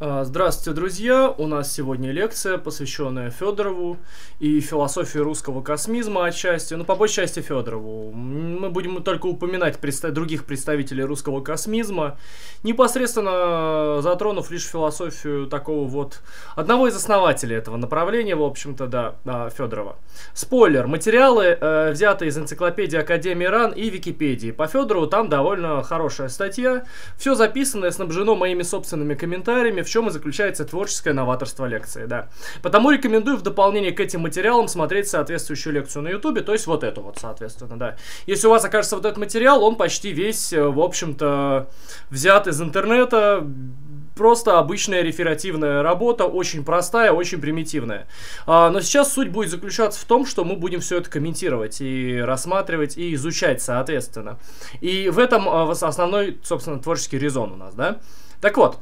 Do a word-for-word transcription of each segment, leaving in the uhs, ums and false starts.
Здравствуйте, друзья! У нас сегодня лекция, посвященная Федорову и философии русского космизма отчасти, но по большей части Федорову. Мы будем только упоминать представ- других представителей русского космизма, непосредственно затронув лишь философию такого вот одного из основателей этого направления, в общем-то, да, Федорова. Спойлер, материалы э, взяты из энциклопедии Академии РАН и Википедии. По Федорову там довольно хорошая статья, все записанное снабжено моими собственными комментариями, в чем и заключается творческое новаторство лекции, да. Потому рекомендую в дополнение к этим материалам смотреть соответствующую лекцию на ютубе, то есть вот эту вот, соответственно, да. Если у вас окажется вот этот материал, он почти весь, в общем-то, взят из интернета, просто обычная реферативная работа, очень простая, очень примитивная. А, но сейчас суть будет заключаться в том, что мы будем все это комментировать и рассматривать, и изучать, соответственно. И в этом а, основной, собственно, творческий резон у нас, да. Так вот.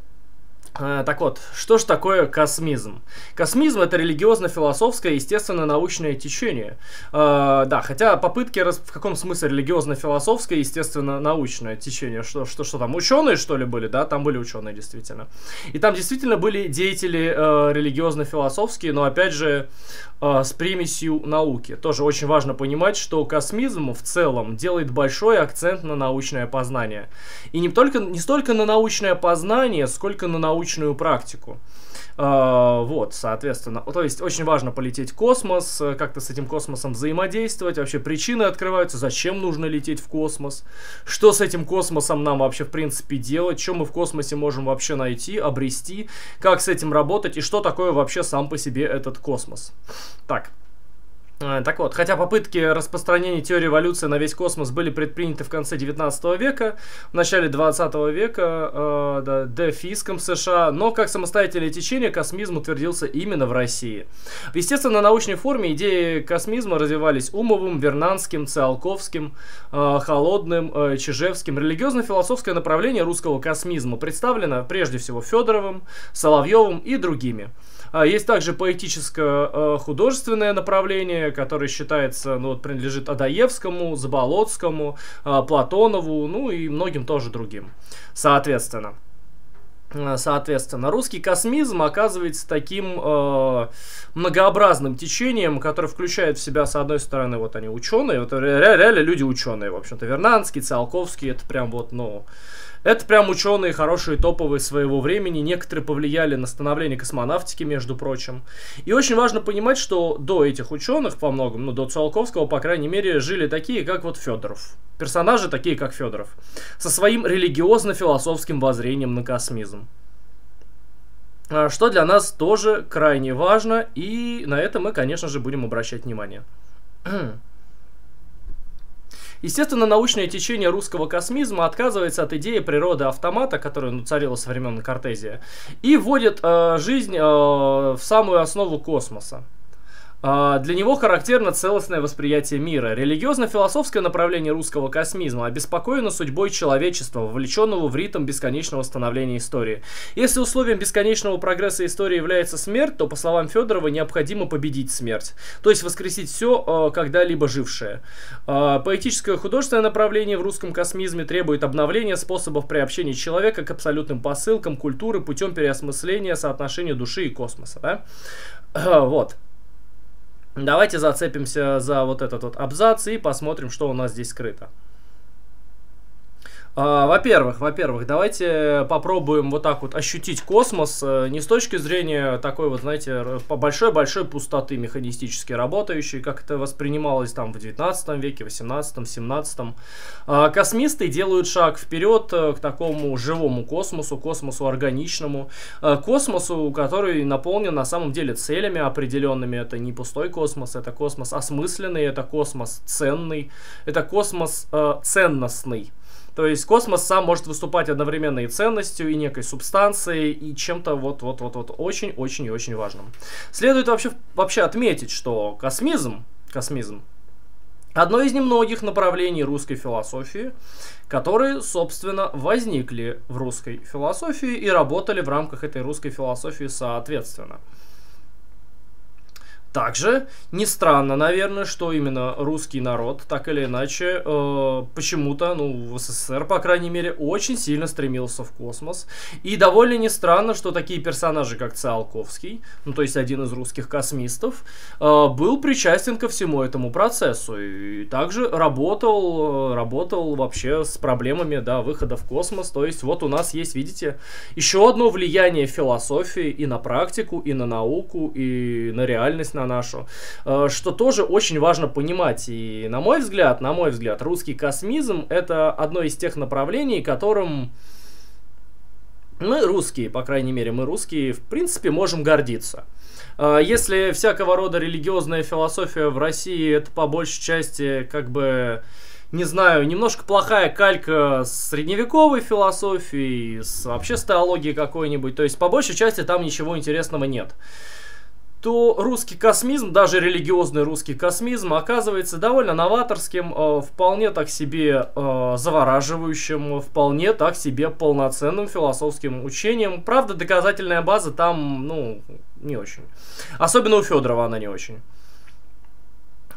Так вот, что же такое космизм? Космизм — это религиозно-философское, естественно-научное течение. Э, да, хотя попытки, в каком смысле религиозно-философское, естественно-научное течение? Что, что, что там, ученые, что ли, были? Да, там были ученые, действительно. И там действительно были деятели э, религиозно-философские, но, опять же, э, с примесью науки. Тоже очень важно понимать, что космизм в целом делает большой акцент на научное познание. И не, только, не столько на научное познание, сколько на научное практику. Вот, соответственно, то есть очень важно полететь в космос, как-то с этим космосом взаимодействовать, вообще причины открываются, зачем нужно лететь в космос, что с этим космосом нам вообще в принципе делать, что мы в космосе можем вообще найти, обрести, как с этим работать и что такое вообще сам по себе этот космос. Так. Так вот, хотя попытки распространения теории эволюции на весь космос были предприняты в конце девятнадцатого века, в начале двадцатого века э, да, дефиском США, но как самостоятельное течение космизм утвердился именно в России. Естественно, на научной форме идеи космизма развивались Умовым, Вернадским, Циолковским, э, Холодным, э, Чижевским. Религиозно-философское направление русского космизма представлено прежде всего Федоровым, Соловьевым и другими. Есть также поэтическо-художественное направление, которое считается, ну, принадлежит Одоевскому, Заболотскому, Платонову, ну и многим тоже другим, соответственно. Соответственно, русский космизм оказывается таким э, многообразным течением, которое включает в себя, с одной стороны, вот они ученые, вот, ре реально люди ученые, в общем-то, Вернадский, Циолковский, это прям вот, ну... Это прям ученые, хорошие, топовые своего времени. Некоторые повлияли на становление космонавтики, между прочим. И очень важно понимать, что до этих ученых, по многому, ну, до Циолковского, по крайней мере, жили такие, как вот Федоров. Персонажи такие, как Федоров. Со своим религиозно-философским воззрением на космизм. Что для нас тоже крайне важно. И на это мы, конечно же, будем обращать внимание. Естественно, научное течение русского космизма отказывается от идеи природы автомата, которая, ну, царила со времен Картезия, и вводит э, жизнь э, в самую основу космоса. Для него характерно целостное восприятие мира. Религиозно-философское направление русского космизма обеспокоено судьбой человечества, вовлеченного в ритм бесконечного становления истории. Если условием бесконечного прогресса истории является смерть, то, по словам Федорова, необходимо победить смерть, то есть воскресить все, когда-либо жившее. Поэтическое художественное направление в русском космизме требует обновления способов приобщения человека к абсолютным посылкам культуры путем переосмысления соотношения души и космоса. Да? Вот. Давайте зацепимся за вот этот вот абзац и посмотрим, что у нас здесь скрыто. Во-первых, во-первых, давайте попробуем вот так вот ощутить космос не с точки зрения такой вот, знаете, большой-большой пустоты механистически работающей, как это воспринималось там в девятнадцатом веке, восемнадцатом, семнадцатом. Космисты делают шаг вперед к такому живому космосу, космосу органичному, космосу, который наполнен на самом деле целями определенными. Это не пустой космос, это космос осмысленный, это космос ценный, это космос э, ценностный. То есть космос сам может выступать одновременно и ценностью, и некой субстанцией, и чем-то вот-вот-вот-вот очень-очень-очень важным. Следует вообще, вообще отметить, что космизм, космизм – одно из немногих направлений русской философии, которые, собственно, возникли в русской философии и работали в рамках этой русской философии соответственно. Также не странно, наверное, что именно русский народ, так или иначе, э, почему-то, ну, в СССР, по крайней мере, очень сильно стремился в космос. И довольно не странно, что такие персонажи, как Циолковский, ну, то есть один из русских космистов, э, был причастен ко всему этому процессу. И также работал, работал вообще с проблемами, да, выхода в космос. То есть вот у нас есть, видите, еще одно влияние философии и на практику, и на науку, и на реальность, на нашу, что тоже очень важно понимать. И на мой взгляд, на мой взгляд, русский космизм — это одно из тех направлений, которым мы, русские, по крайней мере, мы, русские, в принципе, можем гордиться. Если всякого рода религиозная философия в России — это по большей части, как бы, не знаю, немножко плохая калька с средневековой философией, с, вообще с теологией какой-нибудь, то есть по большей части там ничего интересного нет, то русский космизм, даже религиозный русский космизм, оказывается довольно новаторским, вполне так себе завораживающим, вполне так себе полноценным философским учением. Правда, доказательная база там, ну, не очень. Особенно у Федорова она не очень.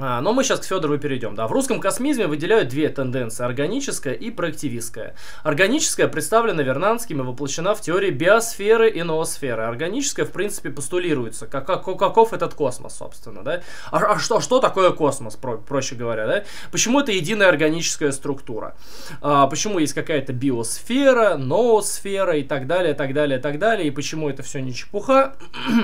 Но мы сейчас к Федорову перейдем. Да. В русском космизме выделяют две тенденции: органическая и проективистская. Органическая представлена Вернадским и воплощена в теории биосферы и ноосферы. Органическая, в принципе, постулируется, как, как, каков этот космос, собственно. Да? А, а что, что такое космос, про, проще говоря? Да? Почему это единая органическая структура? А, почему есть какая-то биосфера, ноосфера и так далее, так далее, так далее? И почему это все не чепуха?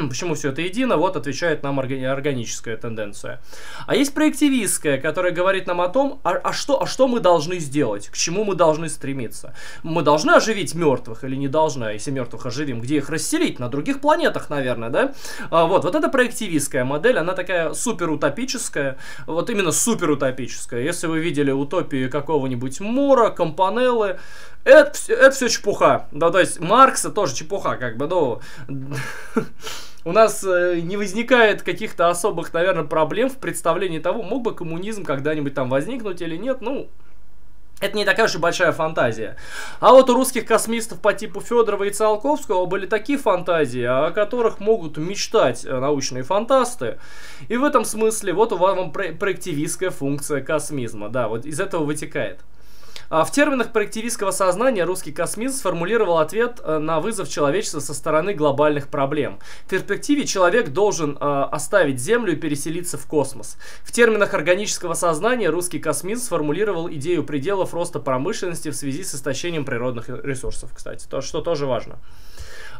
Почему все это едино? Вот отвечает нам органи- органическая тенденция. А есть проективистская, которая говорит нам о том, а, а, что, а что мы должны сделать, к чему мы должны стремиться. Мы должны оживить мертвых или не должны? Если мертвых оживим, где их расселить? На других планетах, наверное, да? А, вот, вот эта проективистская модель, она такая суперутопическая, вот именно суперутопическая. Если вы видели утопию какого-нибудь Мора, Кампанеллы, это, это все чепуха. Да, то есть Маркса тоже чепуха, как бы, ну... У нас не возникает каких-то особых, наверное, проблем в представлении того, мог бы коммунизм когда-нибудь там возникнуть или нет. Ну, это не такая уж и большая фантазия. А вот у русских космистов по типу Федорова и Циолковского были такие фантазии, о которых могут мечтать научные фантасты. И в этом смысле вот у вас проективистская функция космизма. Да, вот из этого вытекает. В терминах проективистского сознания русский космизм сформулировал ответ на вызов человечества со стороны глобальных проблем. В перспективе человек должен оставить Землю и переселиться в космос. В терминах органического сознания русский космизм сформулировал идею пределов роста промышленности в связи с истощением природных ресурсов, кстати, то, что тоже важно.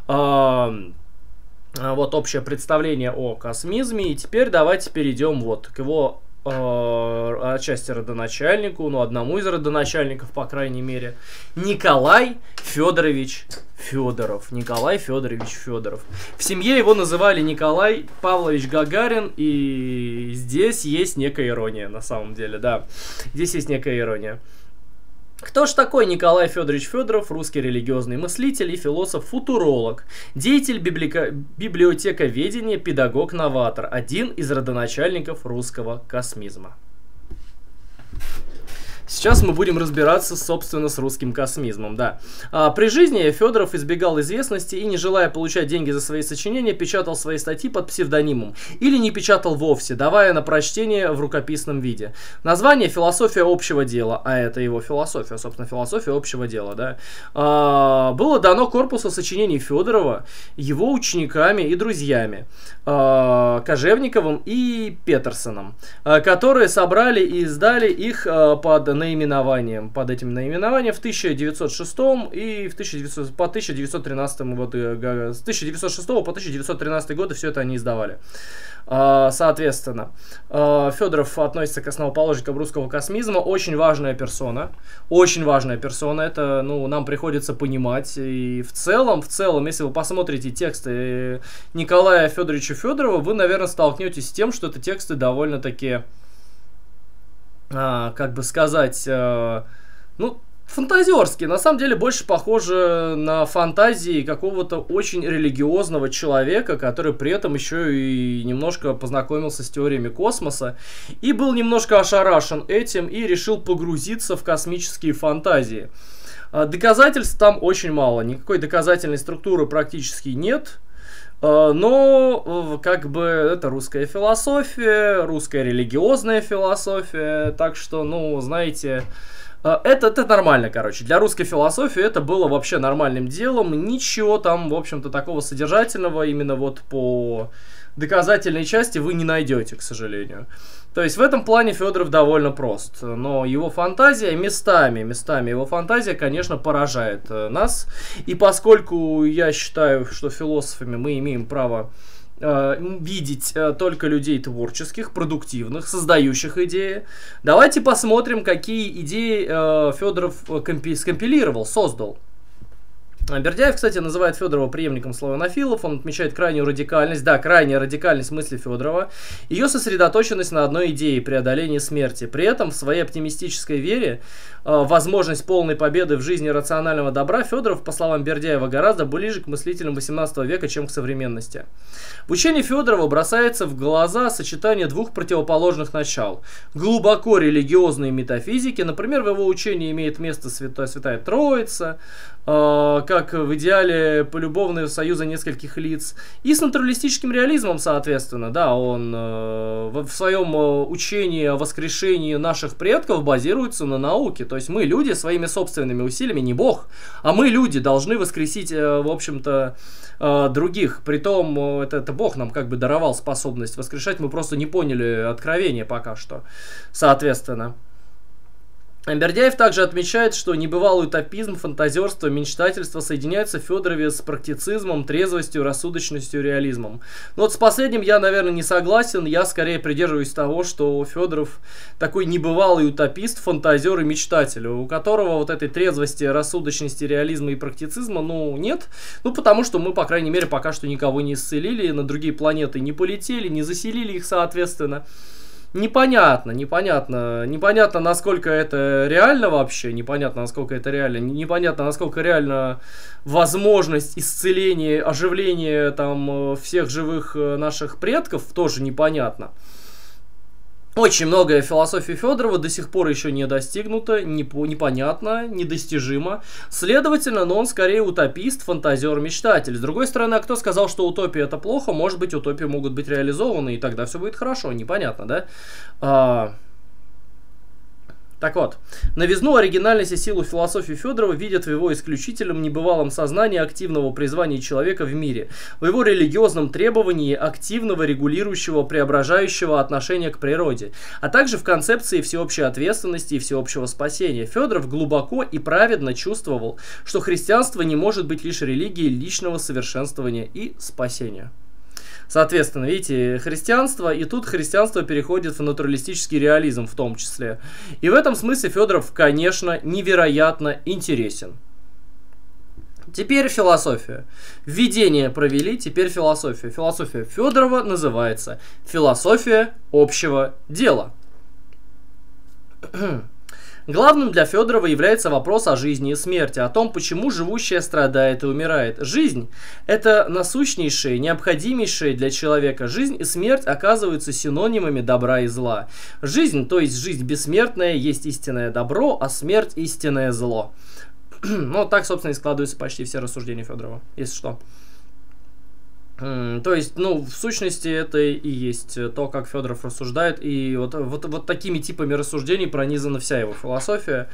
Вот общее представление о космизме. И теперь давайте перейдем вот к его... отчасти родоначальнику, ну, одному из родоначальников, по крайней мере, Николай Федорович Федоров. Николай Федорович Федоров. В семье его называли Николай Павлович Гагарин, и здесь есть некая ирония, на самом деле, да. Здесь есть некая ирония. Кто же такой Николай Федорович Федоров? Русский религиозный мыслитель и философ-футуролог, деятель библика... библиотековедения, педагог-новатор, один из родоначальников русского космизма. Сейчас мы будем разбираться, собственно, с русским космизмом, да. А, при жизни Федоров избегал известности и, не желая получать деньги за свои сочинения, печатал свои статьи под псевдонимом или не печатал вовсе, давая на прочтение в рукописном виде. Название «Философия общего дела», а это его философия, собственно, философия общего дела, да, а, было дано корпусу сочинений Федорова его учениками и друзьями, а, Кожевниковым и Петерсоном, а, которые собрали и издали их а, под наименованием, под этим наименованием в тысяча девятьсот шестом и в тысяча девятьсот, по тысяча девятьсот тринадцатому году, с тысяча девятьсот шестого по тысяча девятьсот тринадцатый годы все это они издавали. Соответственно, Федоров относится к основоположникам русского космизма, очень важная персона, очень важная персона, это, ну, нам приходится понимать. И в целом, в целом, если вы посмотрите тексты Николая Федоровича Федорова, вы, наверное, столкнетесь с тем, что это тексты довольно-таки... А, как бы сказать, э, ну, фантазерские, на самом деле больше похоже на фантазии какого-то очень религиозного человека, который при этом еще и немножко познакомился с теориями космоса и был немножко ошарашен этим и решил погрузиться в космические фантазии. Доказательств там очень мало, никакой доказательной структуры практически нет. Но, как бы, это русская философия, русская религиозная философия, так что, ну, знаете, это, это нормально, короче. Для русской философии это было вообще нормальным делом, ничего там, в общем-то, такого содержательного именно вот по доказательной части вы не найдете, к сожалению. То есть в этом плане Федоров довольно прост, но его фантазия местами, местами его фантазия, конечно, поражает нас. И поскольку я считаю, что философами мы имеем право э, видеть э, только людей творческих, продуктивных, создающих идеи, давайте посмотрим, какие идеи э, Федоров компи- скомпилировал, создал. Бердяев, кстати, называет Федорова преемником славянофилов, он отмечает крайнюю радикальность, да, крайняя радикальность мысли Федорова, ее сосредоточенность на одной идее – преодолении смерти. При этом в своей оптимистической вере э, возможность полной победы в жизни рационального добра Федоров, по словам Бердяева, гораздо ближе к мыслителям восемнадцатого века, чем к современности. В учении Федорова бросается в глаза сочетание двух противоположных начал – глубоко религиозной метафизики, например, в его учении имеет место Святая, Святая Троица, э, как в идеале полюбовного союза нескольких лиц, и с натуралистическим реализмом, соответственно, да, он э, в своем учении о воскрешении наших предков базируется на науке, то есть мы, люди, своими собственными усилиями, не Бог, а мы, люди, должны воскресить, э, в общем-то, э, других, притом э, это, это Бог нам как бы даровал способность воскрешать, мы просто не поняли откровения пока что, соответственно. Бердяев также отмечает, что небывалый утопизм, фантазерство, мечтательство соединяются в Федорове с практицизмом, трезвостью, рассудочностью, реализмом. Но вот с последним я, наверное, не согласен. Я скорее придерживаюсь того, что Федоров такой небывалый утопист, фантазер и мечтатель, у которого вот этой трезвости, рассудочности, реализма и практицизма, ну, нет. Ну, потому что мы, по крайней мере, пока что никого не исцелили, на другие планеты не полетели, не заселили их, соответственно. Непонятно, непонятно, непонятно, насколько это реально вообще, непонятно, насколько это реально, непонятно, насколько реально возможность исцеления, оживления там всех живых наших предков, тоже непонятно. Очень многое в философии Федорова до сих пор еще не достигнуто, непонятно, недостижимо. Следовательно, но он скорее утопист, фантазер, мечтатель. С другой стороны, а кто сказал, что утопия это плохо? Может быть, утопии могут быть реализованы, и тогда все будет хорошо, непонятно, да? А... Так вот, новизну, оригинальность и силу философии Федорова видят в его исключительном небывалом сознании активного призвания человека в мире, в его религиозном требовании активного, регулирующего, преображающего отношения к природе, а также в концепции всеобщей ответственности и всеобщего спасения. Федоров глубоко и праведно чувствовал, что христианство не может быть лишь религией личного совершенствования и спасения. Соответственно, видите, христианство, и тут христианство переходит в натуралистический реализм в том числе. И в этом смысле Федоров, конечно, невероятно интересен. Теперь философия. Введение провели, теперь философия. Философия Федорова называется «Философия общего дела». Главным для Федорова является вопрос о жизни и смерти, о том, почему живущее страдает и умирает. Жизнь – это насущнейшее, необходимейшее для человека. Жизнь и смерть оказываются синонимами добра и зла. Жизнь, то есть жизнь бессмертная, есть истинное добро, а смерть – истинное зло. Ну, так, собственно, и складываются почти все рассуждения Федорова, если что. То есть, ну, в сущности, это и есть то, как Федоров рассуждает, и вот, вот, вот такими типами рассуждений пронизана вся его философия,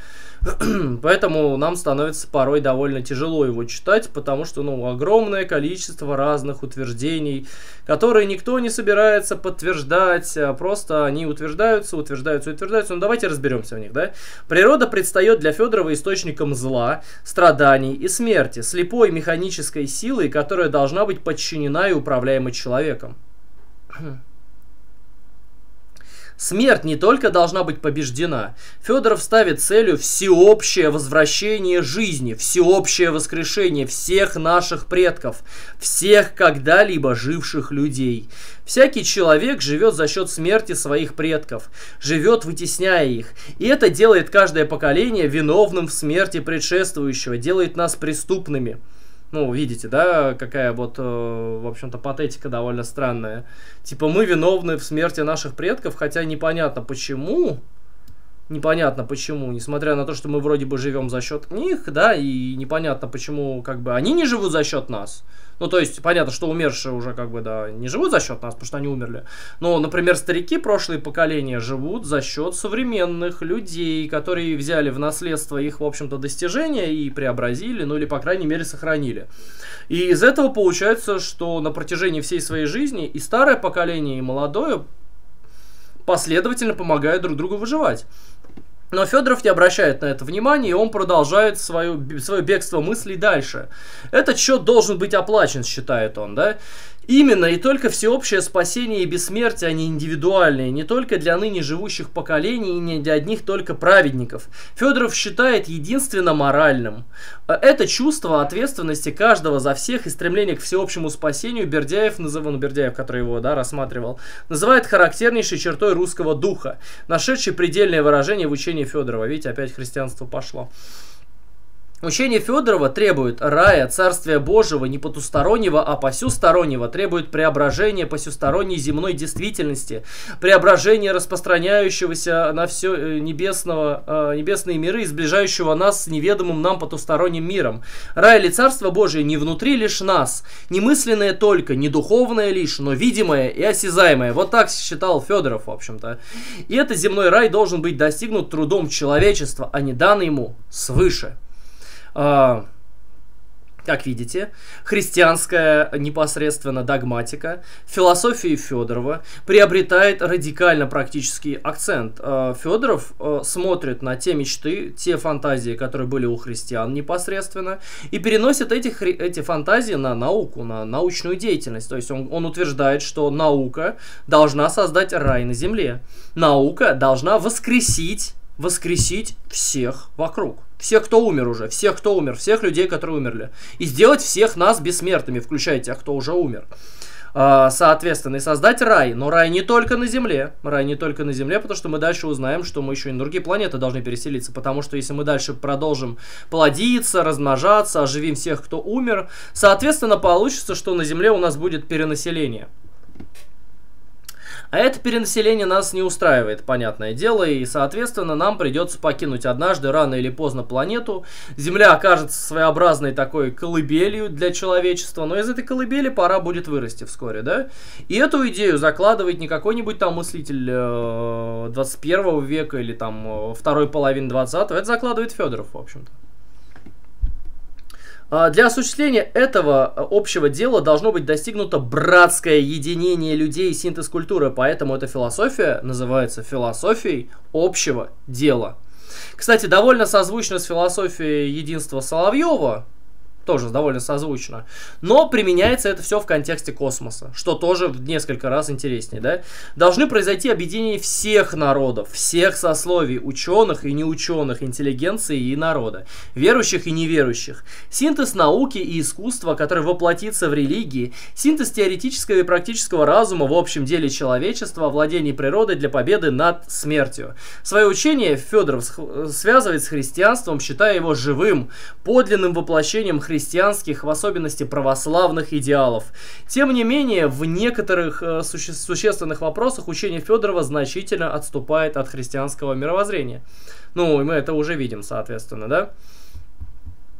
поэтому нам становится порой довольно тяжело его читать, потому что, ну, огромное количество разных утверждений, которые никто не собирается подтверждать, просто они утверждаются, утверждаются, утверждаются, ну, давайте разберемся в них, да? Природа предстает для Федорова источником зла, страданий и смерти, слепой механической силой, которая должна быть подчинена и управляемый человеком. Смерть не только должна быть побеждена. Федоров ставит целью всеобщее возвращение жизни, всеобщее воскрешение всех наших предков, всех когда-либо живших людей. Всякий человек живет за счет смерти своих предков, живет вытесняя их. И это делает каждое поколение виновным в смерти предшествующего, делает нас преступными. Ну, видите, да, какая вот, в общем-то, патетика довольно странная. Типа, мы виновны в смерти наших предков, хотя непонятно почему. Непонятно почему, несмотря на то, что мы вроде бы живем за счет них, да, и непонятно почему, как бы, они не живут за счет нас. Ну, то есть, понятно, что умершие уже, как бы, да, не живут за счет нас, потому что они умерли. Но, например, старики прошлые поколения живут за счет современных людей, которые взяли в наследство их, в общем-то, достижения и преобразили, ну, или, по крайней мере, сохранили. И из этого получается, что на протяжении всей своей жизни и старое поколение, и молодое последовательно помогают друг другу выживать. Но Федоров не обращает на это внимания, и он продолжает свое, свое бегство мыслей дальше. Этот счет должен быть оплачен, считает он, да? Именно и только всеобщее спасение и бессмертие, они индивидуальные, не только для ныне живущих поколений и не для одних только праведников. Федоров считает единственно моральным. Это чувство ответственности каждого за всех и стремление к всеобщему спасению Бердяев, ну, Бердяев, который его, да, рассматривал, называет характернейшей чертой русского духа, нашедшей предельное выражение в учении Федорова. Видите, опять христианство пошло. Учение Федорова требует рая, царствия Божьего, не потустороннего, а посюстороннего, требует преображения посюсторонней земной действительности, преображения распространяющегося на все небесного, э, небесные миры и сближающего нас с неведомым нам потусторонним миром. Рай или царство Божие не внутри лишь нас, не мысленное только, не духовное лишь, но видимое и осязаемое. Вот так считал Федоров, в общем-то. И этот земной рай должен быть достигнут трудом человечества, а не дан ему свыше. Как видите, христианская непосредственно догматика философии Федорова приобретает радикально практический акцент. Федоров смотрит на те мечты, те фантазии, которые были у христиан непосредственно, и переносит эти, эти фантазии на науку, на научную деятельность. То есть он, он утверждает, что наука должна создать рай на земле. Наука должна воскресить, воскресить всех вокруг. Всех, кто умер уже, всех, кто умер, всех людей, которые умерли. И сделать всех нас бессмертными, включая тех, кто уже умер. Соответственно, и создать рай. Но рай не только на Земле. Рай не только на Земле, потому что мы дальше узнаем, что мы еще и на другие планеты должны переселиться. Потому что если мы дальше продолжим плодиться, размножаться, оживим всех, кто умер, соответственно, получится, что на Земле у нас будет перенаселение. А это перенаселение нас не устраивает, понятное дело, и, соответственно, нам придется покинуть однажды, рано или поздно, планету. Земля окажется своеобразной такой колыбелью для человечества, но из этой колыбели пора будет вырасти вскоре, да? И эту идею закладывает не какой-нибудь там мыслитель двадцать первого века или там второй половины двадцатого, это закладывает Федоров, в общем-то. Для осуществления этого общего дела должно быть достигнуто братское единение людей и синтез культуры, поэтому эта философия называется философией общего дела. Кстати, довольно созвучно с философией единства Соловьева, тоже довольно созвучно, но применяется это все в контексте космоса, что тоже в несколько раз интереснее, да? Должны произойти объединение всех народов, всех сословий, ученых и неученых, интеллигенции и народа, верующих и неверующих. Синтез науки и искусства, который воплотится в религии, синтез теоретического и практического разума в общем деле человечества, владение природой для победы над смертью. Свое учение Федоров связывает с христианством, считая его живым, подлинным воплощением христианства, христианских, в особенности православных идеалов. Тем не менее, в некоторых э, суще существенных вопросах учение Федорова значительно отступает от христианского мировоззрения. Ну, и мы это уже видим, соответственно, да?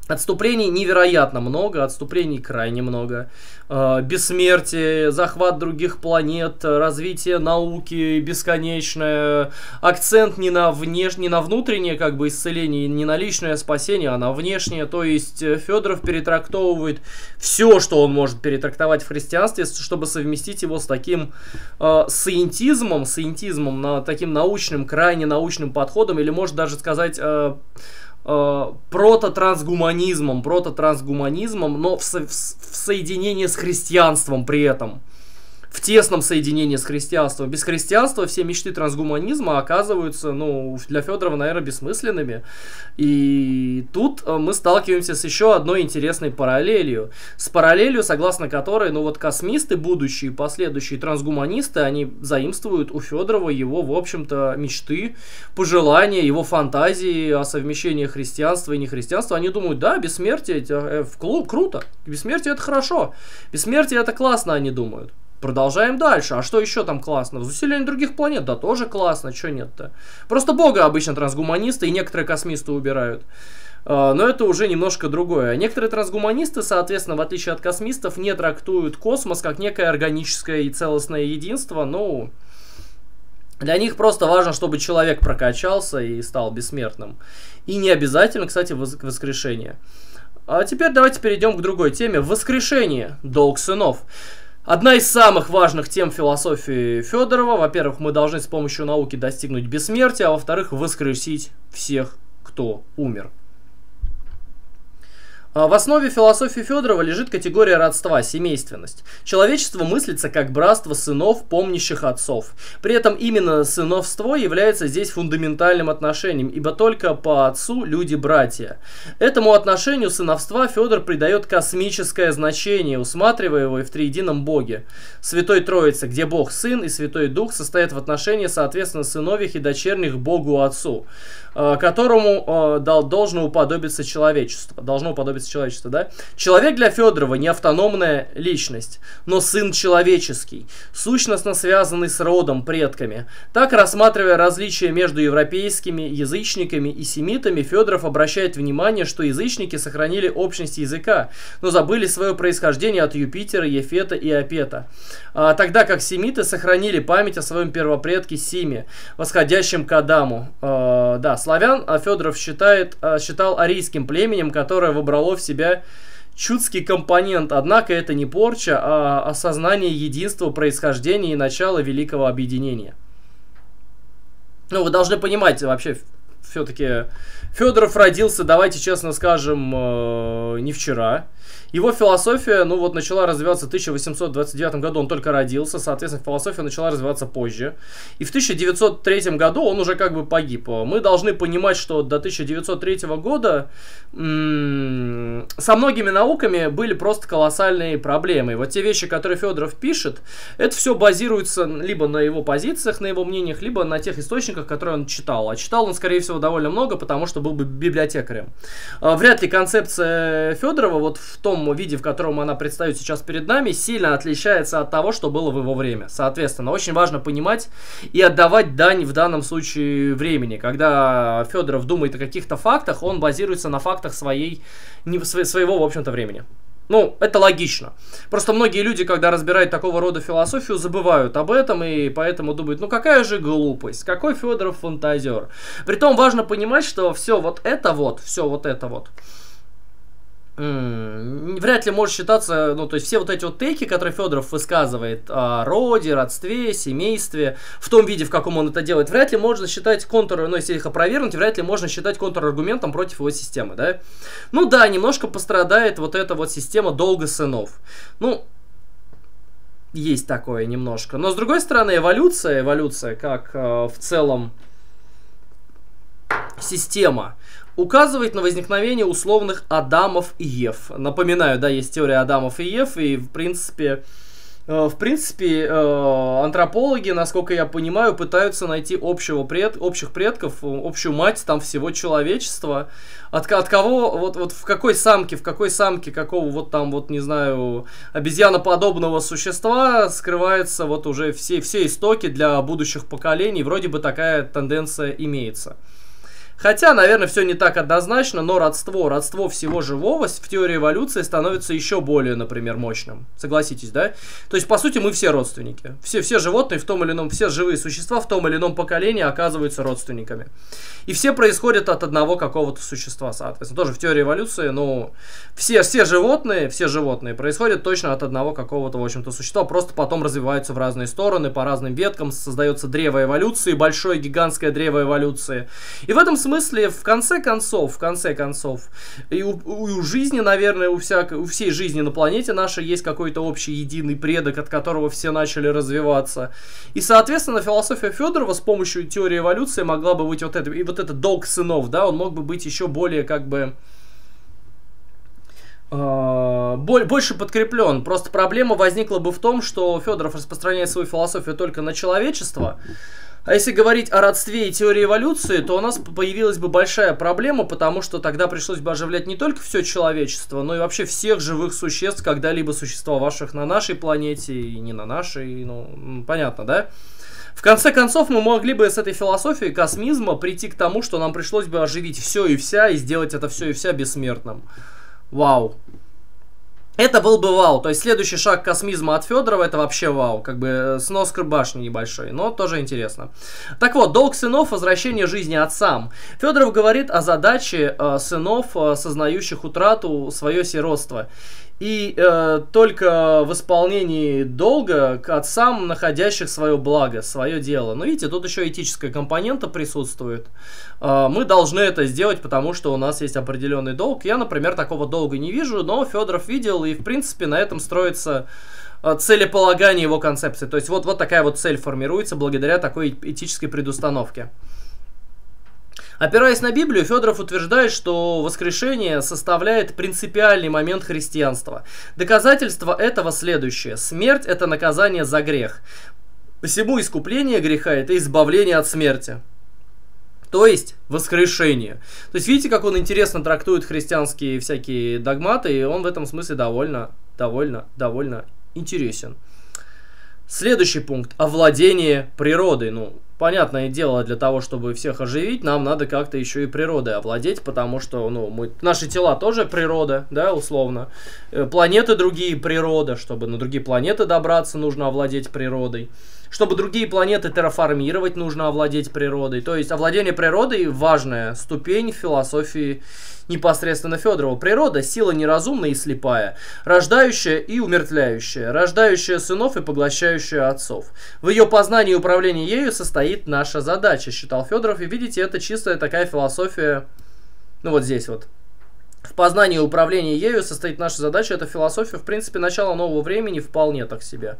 Отступлений невероятно много, отступлений крайне много. Бессмертие, захват других планет, развитие науки бесконечное, акцент не на, внеш... не на внутреннее как бы исцеление, не на личное спасение, а на внешнее. То есть Федоров перетрактовывает все, что он может перетрактовать в христианстве, чтобы совместить его с таким э, саентизмом, саентизмом, на, таким научным, крайне научным подходом, или может даже сказать... Э, прототрансгуманизмом, прототрансгуманизмом, но в, со в соединении с христианством при этом. В тесном соединении с христианством. Без христианства все мечты трансгуманизма оказываются, ну, для Федорова, наверное, бессмысленными. И тут мы сталкиваемся с еще одной интересной параллелью. С параллелью, согласно которой, ну, вот космисты будущие, последующие трансгуманисты, они заимствуют у Федорова его, в общем-то, мечты, пожелания, его фантазии о совмещении христианства и нехристианства. Они думают, да, бессмертие, это круто, бессмертие это хорошо, бессмертие это классно, они думают. Продолжаем дальше. А что еще там классно? Заселение других планет, да, тоже классно, чё нет-то? Просто бога обычно трансгуманисты и некоторые космисты убирают. Но это уже немножко другое. Некоторые трансгуманисты, соответственно, в отличие от космистов, не трактуют космос как некое органическое и целостное единство, но для них просто важно, чтобы человек прокачался и стал бессмертным. И не обязательно, кстати, воскрешение. А теперь давайте перейдем к другой теме. Воскрешение. Долг сынов. Одна из самых важных тем философии Федорова. Во-первых, мы должны с помощью науки достигнуть бессмертия, а во-вторых, воскресить всех, кто умер. В основе философии Федорова лежит категория родства, семейственность. Человечество мыслится как братство сынов, помнящих отцов. При этом именно сыновство является здесь фундаментальным отношением, ибо только по отцу люди братья. Этому отношению сыновства Федор придает космическое значение, усматривая его и в триедином Боге. Святой Троице, где Бог Сын и Святой Дух состоят в отношении, соответственно, сыновьих и дочерних Богу Отцу, которому должно уподобиться человечество. Должно уподобиться человечества, да? Человек для Федорова не автономная личность, но сын человеческий, сущностно связанный с родом, предками. Так, рассматривая различия между европейскими язычниками и семитами, Федоров обращает внимание, что язычники сохранили общность языка, но забыли свое происхождение от Юпитера, Ефета и Апета, а, тогда как семиты сохранили память о своем первопредке Симе, восходящем к Адаму. А, да, славян Федоров считает, считал арийским племенем, которое выбрало в себя чудский компонент, однако это не порча, а осознание единства, происхождения и начала великого объединения. Ну, вы должны понимать, вообще, все-таки Федоров родился, давайте честно скажем, не вчера. Его философия, ну вот, начала развиваться в тысяча восемьсот двадцать девятом году, он только родился, соответственно, философия начала развиваться позже. И в тысяча девятьсот третьем году он уже как бы погиб. Мы должны понимать, что до тысяча девятьсот третьего года со многими науками были просто колоссальные проблемы. И вот те вещи, которые Федоров пишет, это все базируется либо на его позициях, на его мнениях, либо на тех источниках, которые он читал. А читал он, скорее всего, довольно много, потому что был бы библиотекарем. Вряд ли концепция Федорова вот в том виде, в котором она предстает сейчас перед нами, сильно отличается от того, что было в его время. Соответственно, очень важно понимать и отдавать дань в данном случае времени. Когда Федоров думает о каких-то фактах, он базируется на фактах своей, своего, в общем-то, времени. Ну, это логично. Просто многие люди, когда разбирают такого рода философию, забывают об этом и поэтому думают, ну какая же глупость, какой Федоров фантазер. Притом важно понимать, что все вот это вот, все вот это вот, вряд ли может считаться, ну, то есть все вот эти вот тейки, которые Федоров высказывает о роде, родстве, семействе, в том виде, в каком он это делает, вряд ли можно считать контр, ну, если их опровергнуть, вряд ли можно считать контраргументом против его системы, да? Ну да, немножко пострадает вот эта вот система долга сынов. Ну, есть такое немножко. Но с другой стороны, эволюция, эволюция как э, в целом система, указывает на возникновение условных Адамов и Ев. Напоминаю, да, есть теория Адамов и Ев, и в принципе, э, в принципе э, антропологи, насколько я понимаю, пытаются найти общего пред, общих предков, общую мать там всего человечества. От, от кого, вот, вот в какой самке, в какой самке какого вот там, вот не знаю, обезьяноподобного существа скрываются вот уже все, все истоки для будущих поколений. Вроде бы такая тенденция имеется. Хотя, наверное, все не так однозначно, но родство, родство всего живого в теории эволюции становится еще более, например, мощным. Согласитесь, да? То есть, по сути, мы все родственники. Все, все животные в том или ином, все живые существа в том или ином поколении оказываются родственниками. И все происходят от одного какого-то существа, соответственно. Тоже в теории эволюции, но все, все животные, все животные происходят точно от одного какого-то, в общем-то, существа. Просто потом развиваются в разные стороны, по разным веткам, создается древо эволюции, большое гигантское древо эволюции. И в этом смысле В смысле, в конце концов, в конце концов, и у, у жизни, наверное, у, всякой, у всей жизни на планете нашей есть какой-то общий единый предок, от которого все начали развиваться. И, соответственно, философия Федорова с помощью теории эволюции могла бы быть вот это, и вот этот долг сынов, да, он мог бы быть еще более, как бы, больше подкреплен. Просто проблема возникла бы в том, что Федоров распространяет свою философию только на человечество, А если говорить о родстве и теории эволюции, то у нас появилась бы большая проблема, потому что тогда пришлось бы оживлять не только все человечество, но и вообще всех живых существ, когда-либо существовавших на нашей планете и не на нашей, ну, понятно, да? В конце концов, мы могли бы с этой философией космизма прийти к тому, что нам пришлось бы оживить все и вся, и сделать это все и вся бессмертным. Вау. Это был бы вау. То есть следующий шаг космизма от Федорова — это вообще вау. Как бы снос башни небольшой, но тоже интересно. Так вот, долг сынов — возвращение жизни отцам. Федоров говорит о задаче э, сынов, э, сознающих утрату, свое сиротство. И э, только в исполнении долга к отцам, находящих свое благо, свое дело. Но видите, тут еще этическая компонента присутствует. Э, мы должны это сделать, потому что у нас есть определенный долг. Я, например, такого долга не вижу, но Федоров видел, и в принципе на этом строится целеполагание его концепции. То есть вот, вот такая вот цель формируется благодаря такой этической предустановке. Опираясь на Библию, Федоров утверждает, что воскрешение составляет принципиальный момент христианства. Доказательство этого следующее. Смерть – это наказание за грех. Посему искупление греха – это избавление от смерти. То есть воскрешение. То есть видите, как он интересно трактует христианские всякие догматы, и он в этом смысле довольно, довольно, довольно интересен. Следующий пункт – овладение природой. Ну, понятное дело, для того, чтобы всех оживить, нам надо как-то еще и природой овладеть, потому что, ну, мы, наши тела тоже природа, да, условно. Планеты другие – природа. Чтобы на другие планеты добраться, нужно овладеть природой. Чтобы другие планеты терраформировать, нужно овладеть природой. То есть овладение природой – важная ступень философии непосредственно Федорова. Природа – сила неразумная и слепая, рождающая и умертвляющая, рождающая сынов и поглощающая отцов. В ее познании и управлении ею состоит наша задача, считал Федоров. И видите, это чистая такая философия, ну вот здесь вот. В познании и управлении ею состоит наша задача. Это философия, в принципе, начала нового времени вполне так себе.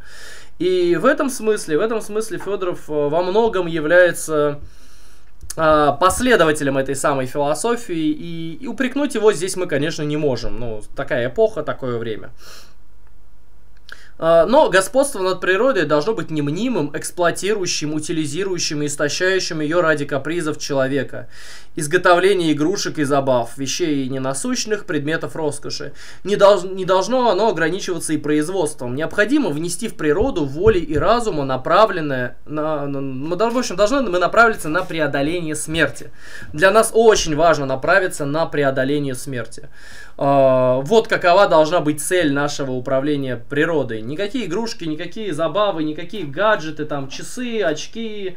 И в этом смысле, в этом смысле Федоров во многом является э, последователем этой самой философии. И, и упрекнуть его здесь мы, конечно, не можем. Ну, такая эпоха, такое время. Но господство над природой должно быть не мнимым, эксплуатирующим, утилизирующим и истощающим ее ради капризов человека. Изготовление игрушек и забав, вещей ненасущных, предметов роскоши. Не, долж, не должно оно ограничиваться и производством. Необходимо внести в природу воли и разума, направленное на... Мы, в общем, должны мы направиться на преодоление смерти. Для нас очень важно направиться на преодоление смерти. Вот какова должна быть цель нашего управления природой. Никакие игрушки, никакие забавы, никакие гаджеты, там, часы, очки, э,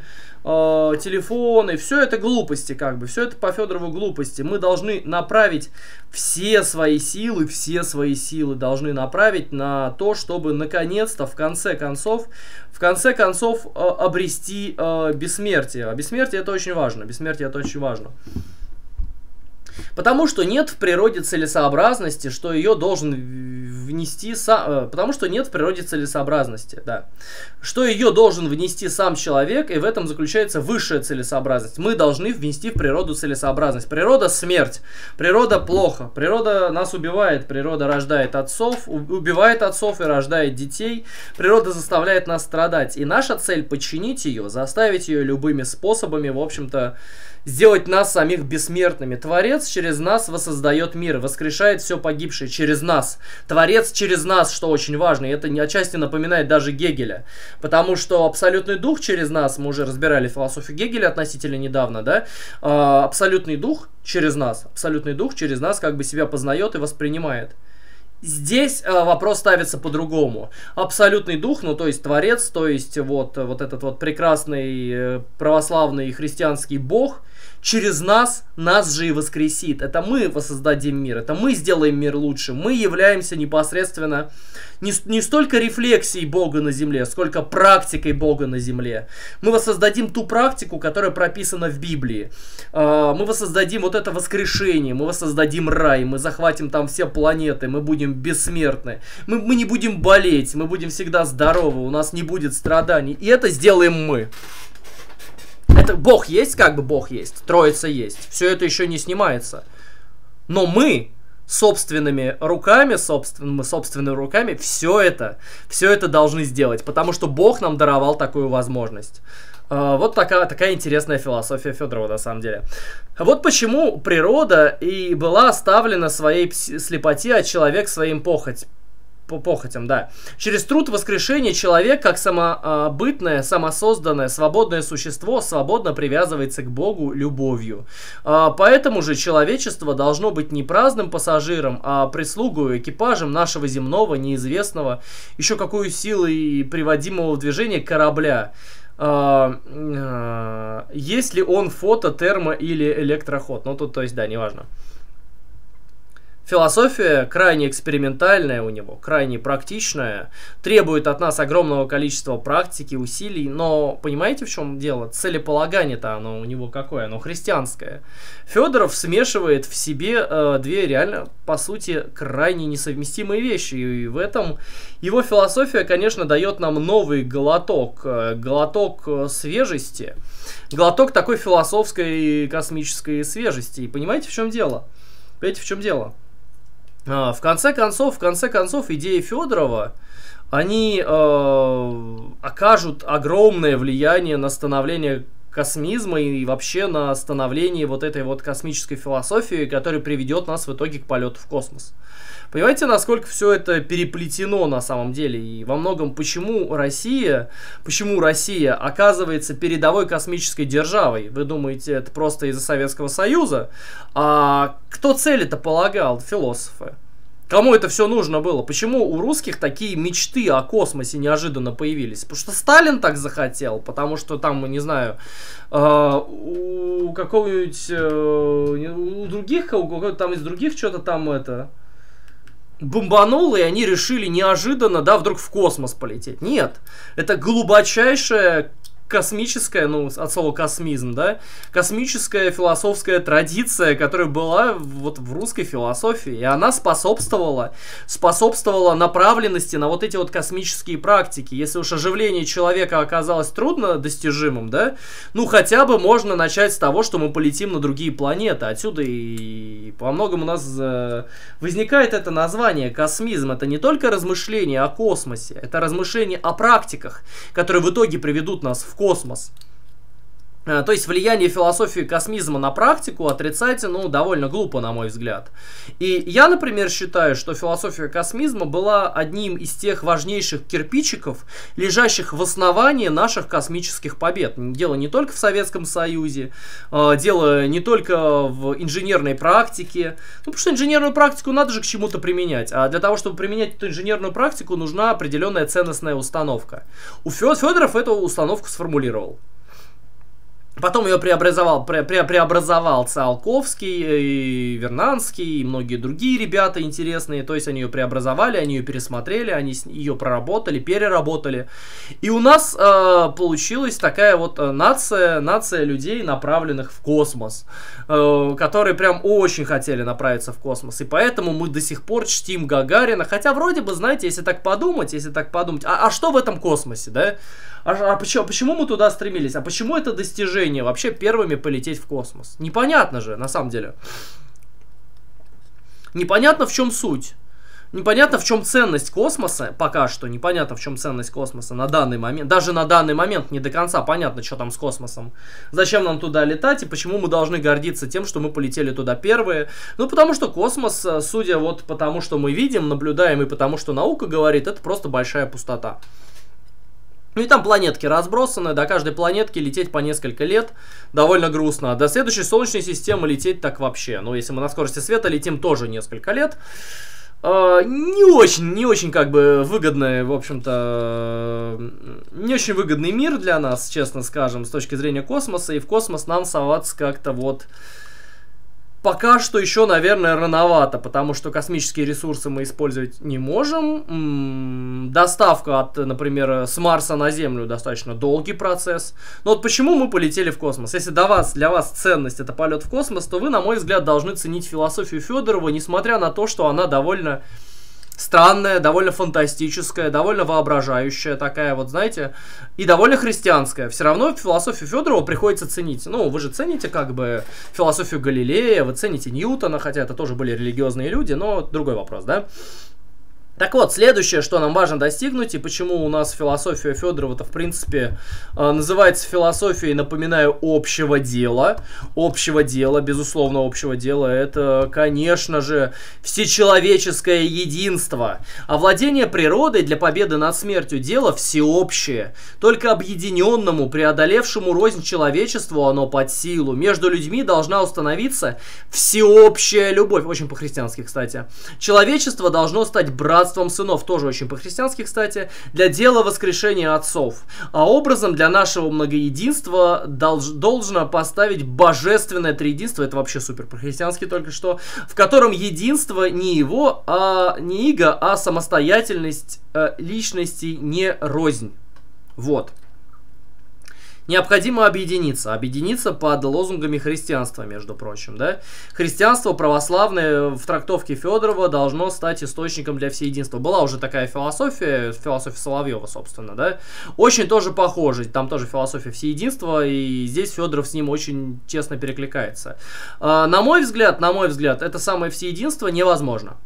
телефоны. Все это глупости, как бы. Все это по Федорову глупости. Мы должны направить все свои силы, все свои силы должны направить на то, чтобы наконец-то, в конце концов, в конце концов, э, обрести э, бессмертие. А бессмертие это очень важно. Бессмертие это очень важно. Потому что нет в природе целесообразности, что ее должен внести сам... Потому что нет в природе целесообразности, да. Что ее должен внести сам человек, и в этом заключается высшая целесообразность. Мы должны внести в природу целесообразность. Природа – смерть. Природа – плохо. Природа нас убивает. Природа рождает отцов, убивает отцов и рождает детей. Природа заставляет нас страдать. И наша цель – подчинить ее, заставить ее любыми способами, в общем-то, сделать нас самих бессмертными. Творец через нас воссоздает мир, воскрешает все погибшее через нас. Творец через нас, что очень важно, и это отчасти напоминает даже Гегеля. Потому что абсолютный дух через нас, мы уже разбирали философию Гегеля относительно недавно, да? Абсолютный дух через нас, абсолютный дух через нас как бы себя познает и воспринимает. Здесь э, вопрос ставится по-другому. Абсолютный дух, ну то есть творец, то есть вот, вот этот вот прекрасный э, православный христианский бог, через нас, нас же и воскресит. Это мы воссоздадим мир, это мы сделаем мир лучше. Мы являемся непосредственно не, не столько рефлексией Бога на земле, сколько практикой Бога на земле. Мы воссоздадим ту практику, которая прописана в Библии. Э, мы воссоздадим вот это воскрешение, мы воссоздадим рай, мы захватим там все планеты, мы будем бессмертны, мы, мы не будем болеть, мы будем всегда здоровы, у нас не будет страданий, и это сделаем мы. Это Бог есть, как бы Бог есть, Троица есть, все это еще не снимается, но мы собственными руками, собствен, собственными руками все это, все это должны сделать, потому что Бог нам даровал такую возможность. Вот такая, такая интересная философия Федорова, на самом деле. Вот почему природа и была оставлена своей слепоте, а человек своим похоть. По похотям, да. Через труд воскрешения человек, как самобытное, самосозданное, свободное существо, свободно привязывается к Богу любовью. Поэтому же человечество должно быть не праздным пассажиром, а прислугою, экипажем нашего земного, неизвестного, еще какую силу и приводимого в движение корабля. Если он фото, термо или электроход. Ну, тут, то есть, да, неважно. Философия крайне экспериментальная у него, крайне практичная, требует от нас огромного количества практики, усилий, но понимаете, в чем дело? Целеполагание-то оно у него какое? Оно христианское. Федоров смешивает в себе э, две реально, по сути, крайне несовместимые вещи, и в этом его философия, конечно, дает нам новый глоток, глоток свежести, глоток такой философской и космической свежести, и понимаете, в чем дело? Понимаете, в чем дело? В конце концов, в конце концов, идеи Федорова, они э, окажут огромное влияние на становление космизма и вообще на становление вот этой вот космической философии, которая приведет нас в итоге к полету в космос. Понимаете, насколько все это переплетено на самом деле, и во многом почему Россия, почему Россия оказывается передовой космической державой? Вы думаете, это просто из-за Советского Союза? А кто цели-то полагал? Философы. Кому это все нужно было? Почему у русских такие мечты о космосе неожиданно появились? Потому что Сталин так захотел, потому что там, не знаю, у какого-нибудь, у других, у какого-то там из других что-то там это... бомбануло, и они решили неожиданно, да, вдруг в космос полететь. Нет, это глубочайшая космическая, ну, от слова космизм, да, космическая философская традиция, которая была вот в русской философии, и она способствовала, способствовала направленности на вот эти вот космические практики. Если уж оживление человека оказалось трудно достижимым, да, ну, хотя бы можно начать с того, что мы полетим на другие планеты. Отсюда и во многом у нас возникает это название космизм. Это не только размышление о космосе, это размышление о практиках, которые в итоге приведут нас в космос. То есть влияние философии космизма на практику отрицать, ну, довольно глупо, на мой взгляд. И я, например, считаю, что философия космизма была одним из тех важнейших кирпичиков, лежащих в основании наших космических побед. Дело не только в Советском Союзе, дело не только в инженерной практике. Ну, потому что инженерную практику надо же к чему-то применять. А для того, чтобы применять эту инженерную практику, нужна определенная ценностная установка. У Федоров эту установку сформулировал. Потом ее преобразовал, пре, пре, преобразовал Циолковский, и Вернадский и многие другие ребята интересные. То есть они ее преобразовали, они ее пересмотрели, они ее проработали, переработали. И у нас э, получилась такая вот нация, нация людей, направленных в космос. Э, которые прям очень хотели направиться в космос. И поэтому мы до сих пор чтим Гагарина. Хотя вроде бы, знаете, если так подумать, если так подумать, а, а что в этом космосе, да? А, а почему, почему мы туда стремились? А почему это достижение вообще первыми полететь в космос? Непонятно же, на самом деле. Непонятно, в чем суть. Непонятно, в чем ценность космоса. Пока что непонятно, в чем ценность космоса на данный момент. Даже на данный момент не до конца понятно, что там с космосом. Зачем нам туда летать и почему мы должны гордиться тем, что мы полетели туда первые. Ну, потому что космос, судя вот по тому, что мы видим, наблюдаем и потому, что наука говорит, это просто большая пустота. Ну и там планетки разбросаны, до каждой планетки лететь по несколько лет довольно грустно. А до следующей Солнечной системы лететь так вообще. Ну, если мы на скорости света летим тоже несколько лет. Э, не очень, не очень как бы выгодный, в общем-то, не очень выгодный мир для нас, честно скажем, с точки зрения космоса. И в космос нам соваться как-то вот... Пока что еще, наверное, рановато, потому что космические ресурсы мы использовать не можем. Доставка, от, например, с Марса на Землю достаточно долгий процесс. Но вот почему мы полетели в космос? Если для вас, для вас ценность это полет в космос, то вы, на мой взгляд, должны ценить философию Федорова, несмотря на то, что она довольно... странная, довольно фантастическая, довольно воображающая такая, вот знаете, и довольно христианская. Все равно философию Федорова приходится ценить. Ну, вы же цените как бы философию Галилея, вы цените Ньютона, хотя это тоже были религиозные люди, но другой вопрос, да? Так вот, следующее, что нам важно достигнуть, и почему у нас философия Федорова-то, в принципе, называется философией, напоминаю, общего дела. Общего дела, безусловно, общего дела, это, конечно же, всечеловеческое единство. А владение природой для победы над смертью — дело всеобщее. Только объединенному, преодолевшему рознь человечеству, оно под силу. Между людьми должна установиться всеобщая любовь. Очень по-христиански, кстати. Человечество должно стать братством. Сынов, тоже очень по-христиански, кстати, для дела воскрешения отцов. А образом для нашего многоединства долж, должно поставить божественное триединство, это вообще супер по-христиански только что, в котором единство не его, а не иго, а самостоятельность э, личности не рознь. Вот. Необходимо объединиться. Объединиться под лозунгами христианства, между прочим. Да? Христианство православное в трактовке Федорова должно стать источником для всеединства. Была уже такая философия, философия Соловьева, собственно. Да? Очень тоже похожа. Там тоже философия всеединства, и здесь Федоров с ним очень честно перекликается. А, на мой взгляд, на мой взгляд, это самое всеединство невозможно.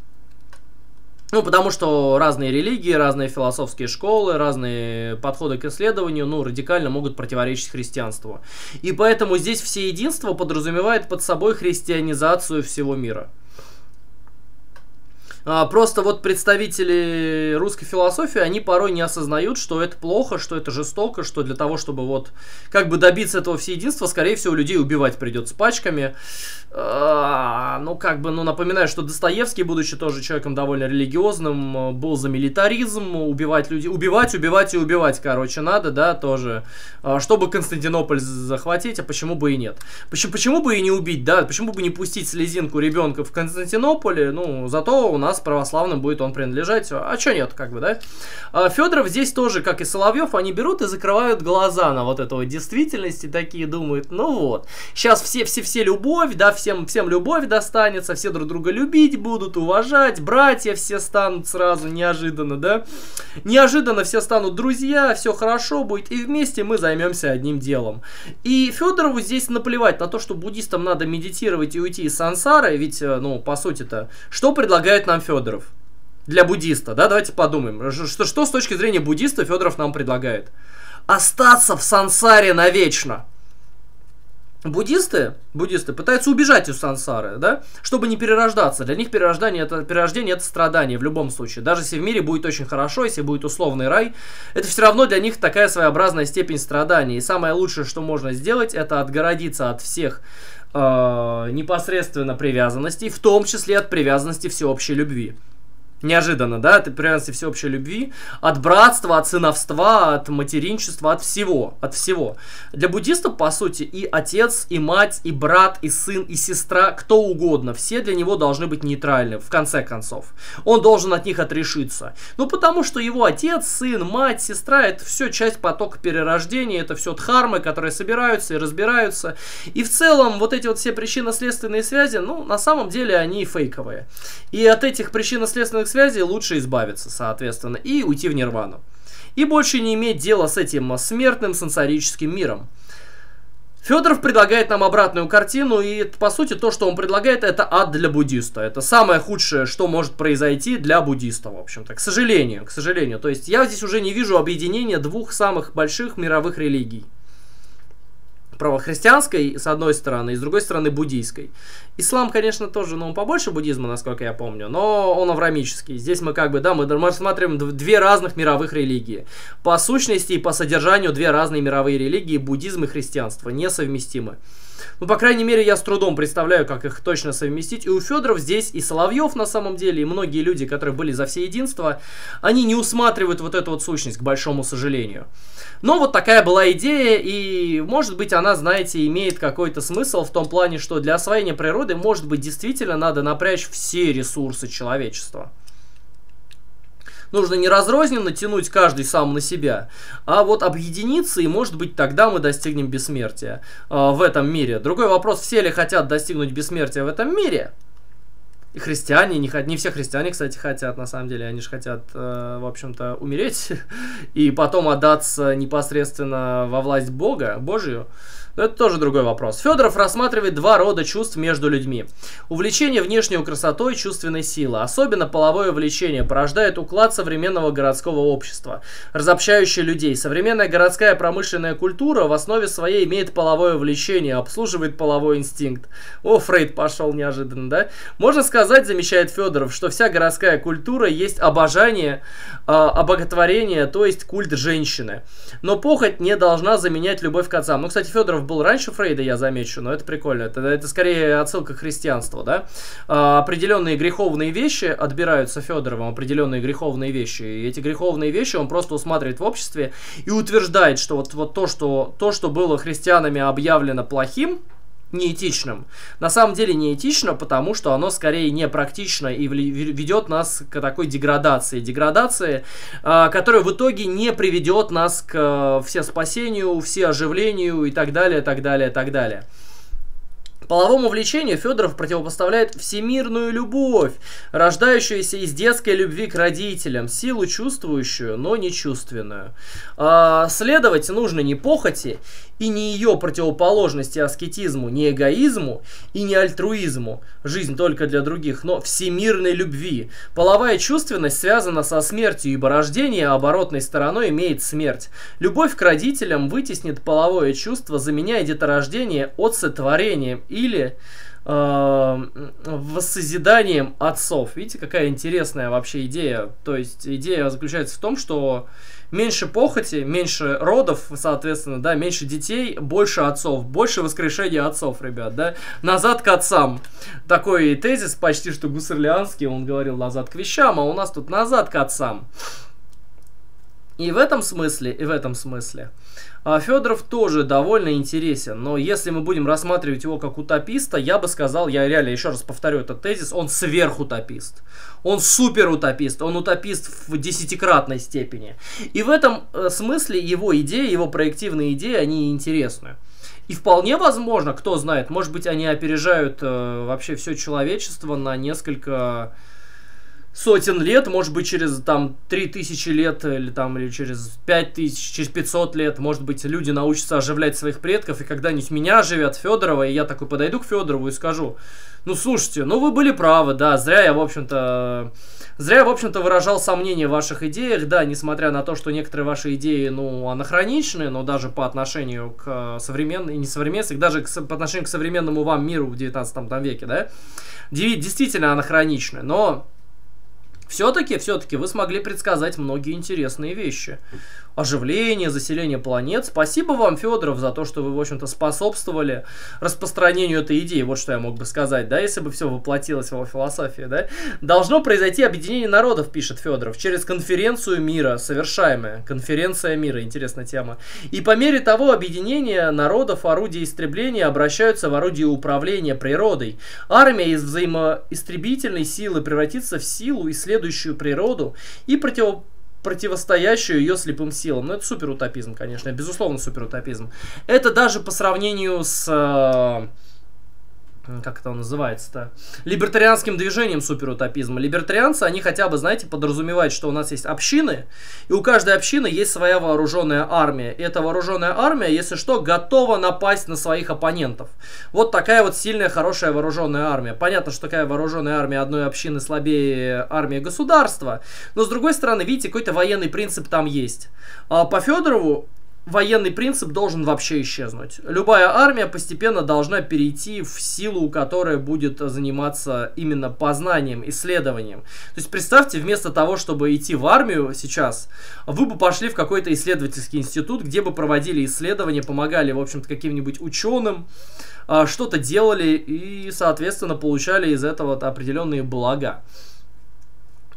Ну, потому что разные религии, разные философские школы, разные подходы к исследованию, ну, радикально могут противоречить христианству. И поэтому здесь всеединство подразумевает под собой христианизацию всего мира. Просто вот представители русской философии, они порой не осознают, что это плохо, что это жестоко, что для того, чтобы вот как бы добиться этого всеединства, скорее всего, людей убивать придется пачками. Ну, как бы, ну, напоминаю, что Достоевский, будучи тоже человеком довольно религиозным, был за милитаризм, убивать людей, убивать, убивать и убивать, короче, надо, да, тоже, чтобы Константинополь захватить, а почему бы и нет? Почему, почему бы и не убить, да, почему бы не пустить слезинку ребенка в Константинополе, ну, зато у нас православным будет он принадлежать. А чё нет, как бы, да? Федоров здесь тоже, как и Соловьев, они берут и закрывают глаза на вот этого действительности, такие думают, ну вот, сейчас все-все-все любовь, да, всем, всем любовь достанется, все друг друга любить будут, уважать, братья все станут сразу неожиданно, да? Неожиданно все станут друзья, все хорошо будет, и вместе мы займемся одним делом. И Федорову здесь наплевать на то, что буддистам надо медитировать и уйти из сансары, ведь, ну, по сути-то, что предлагает нам Федоров для буддиста, да, давайте подумаем, что, что с точки зрения буддиста Федоров нам предлагает? Остаться в сансаре навечно. Буддисты, буддисты пытаются убежать из сансары, да, чтобы не перерождаться. Для них перерождение это, перерождение это страдание в любом случае. Даже если в мире будет очень хорошо, если будет условный рай, это все равно для них такая своеобразная степень страдания. И самое лучшее, что можно сделать, это отгородиться от всех э, непосредственно привязанностей, в том числе от привязанности всеобщей любви. Неожиданно, да, от привязанности всеобщей любви, от братства, от сыновства, от материнчества, от всего, от всего. Для буддистов, по сути, и отец, и мать, и брат, и сын, и сестра, кто угодно, все для него должны быть нейтральны, в конце концов. Он должен от них отрешиться. Ну, потому что его отец, сын, мать, сестра, это все часть потока перерождения, это все дхармы, которые собираются и разбираются. И в целом, вот эти вот все причинно-следственные связи, ну, на самом деле, они фейковые. И от этих причинно-следственных связи лучше избавиться, соответственно, и уйти в нирвану. И больше не иметь дела с этим смертным сансарическим миром. Федоров предлагает нам обратную картину, и по сути то, что он предлагает, это ад для буддиста. Это самое худшее, что может произойти для буддиста, в общем-то. К сожалению, к сожалению. То есть я здесь уже не вижу объединения двух самых больших мировых религий. Правохристианской, с одной стороны, и с другой стороны, буддийской. Ислам, конечно, тоже, ну, побольше буддизма, насколько я помню, но он аврамический. Здесь мы как бы, да, мы рассматриваем две разных мировых религии. По сущности и по содержанию две разные мировые религии, буддизм и христианство, несовместимы. Ну, по крайней мере, я с трудом представляю, как их точно совместить. И у Федоров здесь и Соловьев, на самом деле, и многие люди, которые были за всеединство, они не усматривают вот эту вот сущность, к большому сожалению. Но вот такая была идея, и, может быть, она, знаете, имеет какой-то смысл в том плане, что для освоения природы, может быть, действительно надо напрячь все ресурсы человечества. Нужно не разрозненно тянуть каждый сам на себя, а вот объединиться, и, может быть, тогда мы достигнем бессмертия э, в этом мире. Другой вопрос, все ли хотят достигнуть бессмертия в этом мире? И христиане, не, не все христиане, кстати, хотят, на самом деле, они же хотят, э, в общем-то, умереть и потом отдаться непосредственно во власть Бога, Божию. Но это тоже другой вопрос. Федоров рассматривает два рода чувств между людьми. Увлечение внешней красотой, чувственной силы. Особенно половое влечение порождает уклад современного городского общества, разобщающий людей. Современная городская промышленная культура в основе своей имеет половое влечение, обслуживает половой инстинкт. О, Фрейд пошел неожиданно, да? Можно сказать, замечает Федоров, что вся городская культура есть обожание, э, обоготворение, то есть культ женщины. Но похоть не должна заменять любовь к отцам. Ну, кстати, Федоров был раньше Фрейда, я замечу, но это прикольно. Это, это скорее отсылка к христианству, да? Э, определенные греховные вещи отбираются Федоровым, определенные греховные вещи. И эти греховные вещи он просто усматривает в обществе и утверждает, что вот, вот то, что, то, что было христианами объявлено плохим, неэтичным. На самом деле неэтично, потому что оно скорее непрактично и ведет нас к такой деградации. Деградации, э, которая в итоге не приведет нас к э, всеспасению, всеоживлению и так далее, так далее, так далее. Половому влечению Федоров противопоставляет всемирную любовь, рождающуюся из детской любви к родителям, силу чувствующую, но не чувственную. А, следовать нужно не похоти и не ее противоположности аскетизму, не эгоизму и не альтруизму, жизнь только для других, но всемирной любви. Половая чувственность связана со смертью, ибо рождение оборотной стороной имеет смерть. Любовь к родителям вытеснит половое чувство, заменяя деторождение от сотворения и или э, воссозиданием отцов. Видите, какая интересная вообще идея. То есть идея заключается в том, что меньше похоти, меньше родов, соответственно, да, меньше детей, больше отцов, больше воскрешения отцов, ребят, да. Назад к отцам. Такой тезис почти что гуссерлианский, он говорил назад к вещам, а у нас тут назад к отцам. И в этом смысле, и в этом смысле. Федоров тоже довольно интересен, но если мы будем рассматривать его как утописта, я бы сказал, я реально еще раз повторю этот тезис, он сверхутопист. Он суперутопист, он утопист в десятикратной степени. И в этом смысле его идеи, его проективные идеи, они интересны. И вполне возможно, кто знает, может быть, они опережают э, вообще все человечество на несколько сотен лет, может быть, через там три тысячи лет или там или через пять тысяч, через пятьсот лет, может быть, люди научатся оживлять своих предков, и когда-нибудь меня оживят, Федорова, и я такой подойду к Федорову и скажу: ну, слушайте, ну вы были правы, да, зря я, в общем-то, зря я, в общем-то, выражал сомнения в ваших идеях, да, несмотря на то, что некоторые ваши идеи, ну, анахроничны, но даже по отношению к современным, и не современным, даже к, по отношению к современному вам миру в девятнадцатом веке, да, действительно анахроничны, но Все-таки, все-таки вы смогли предсказать многие интересные вещи. Оживление, заселение планет. Спасибо вам, Федоров, за то, что вы, в общем-то, способствовали распространению этой идеи. Вот что я мог бы сказать, да, если бы все воплотилось в его философии, да. Должно произойти объединение народов, пишет Федоров, через конференцию мира, совершаемая конференция мира, интересная тема. И по мере того объединения народов орудия истребления обращаются в орудие управления природой. Армия из взаимоистребительной силы превратится в силу и следует природу и против... противостоящую ее слепым силам. Но это суперутопизм, конечно, безусловно, суперутопизм. Это даже по сравнению с... как это называется-то? Либертарианским движением суперутопизма. Либертарианцы, они хотя бы, знаете, подразумевают, что у нас есть общины, и у каждой общины есть своя вооруженная армия. И эта вооруженная армия, если что, готова напасть на своих оппонентов. Вот такая вот сильная, хорошая вооруженная армия. Понятно, что такая вооруженная армия одной общины слабее армии государства, но с другой стороны, видите, какой-то военный принцип там есть. А по Федорову военный принцип должен вообще исчезнуть. Любая армия постепенно должна перейти в силу, которая будет заниматься именно познанием, исследованием. То есть представьте, вместо того, чтобы идти в армию сейчас, вы бы пошли в какой-то исследовательский институт, где бы проводили исследования, помогали, в общем-то, каким-нибудь ученым, что-то делали и, соответственно, получали из этого определенные блага.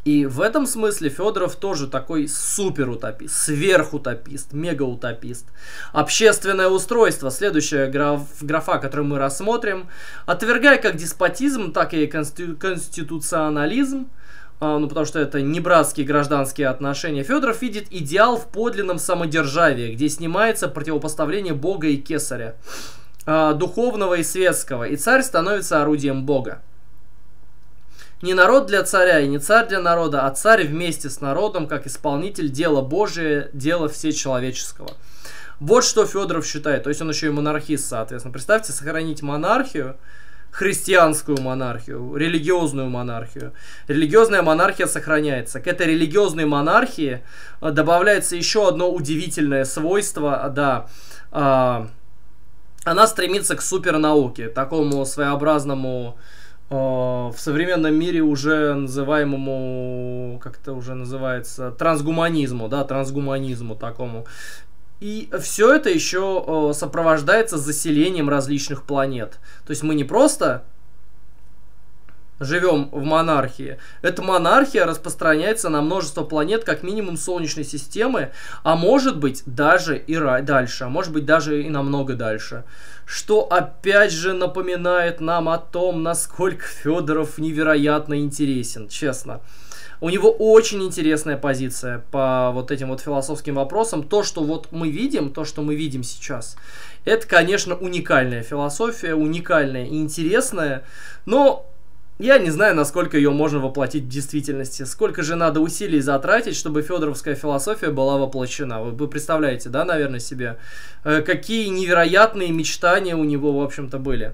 И в этом смысле Федоров тоже такой суперутопист, сверхутопист, мегаутопист. Общественное устройство, следующая граф, графа, которую мы рассмотрим, отвергая как деспотизм, так и конститу, конституционализм, а, ну потому что это не братские гражданские отношения, Федоров видит идеал в подлинном самодержавии, где снимается противопоставление Бога и Кесаря, а, духовного и светского, и царь становится орудием Бога. Не народ для царя и не царь для народа, а царь вместе с народом, как исполнитель дела Божия, дела всечеловеческого. Вот что Федоров считает. То есть он еще и монархист, соответственно. Представьте, сохранить монархию, христианскую монархию, религиозную монархию. Религиозная монархия сохраняется. К этой религиозной монархии добавляется еще одно удивительное свойство, да, она стремится к супернауке, такому своеобразному, э, в современном мире уже называемому, как это уже называется, трансгуманизму, да, трансгуманизму такому. И все это еще э, сопровождается заселением различных планет. То есть мы не просто живем в монархии. Эта монархия распространяется на множество планет, как минимум Солнечной системы, а может быть даже и дальше, а может быть даже и намного дальше. Что опять же напоминает нам о том, насколько Федоров невероятно интересен, честно. У него очень интересная позиция по вот этим вот философским вопросам. То, что вот мы видим, то, что мы видим сейчас, это, конечно, уникальная философия, уникальная и интересная, но я не знаю, насколько ее можно воплотить в действительности. Сколько же надо усилий затратить, чтобы федоровская философия была воплощена. Вы представляете, да, наверное, себе, какие невероятные мечтания у него, в общем-то, были.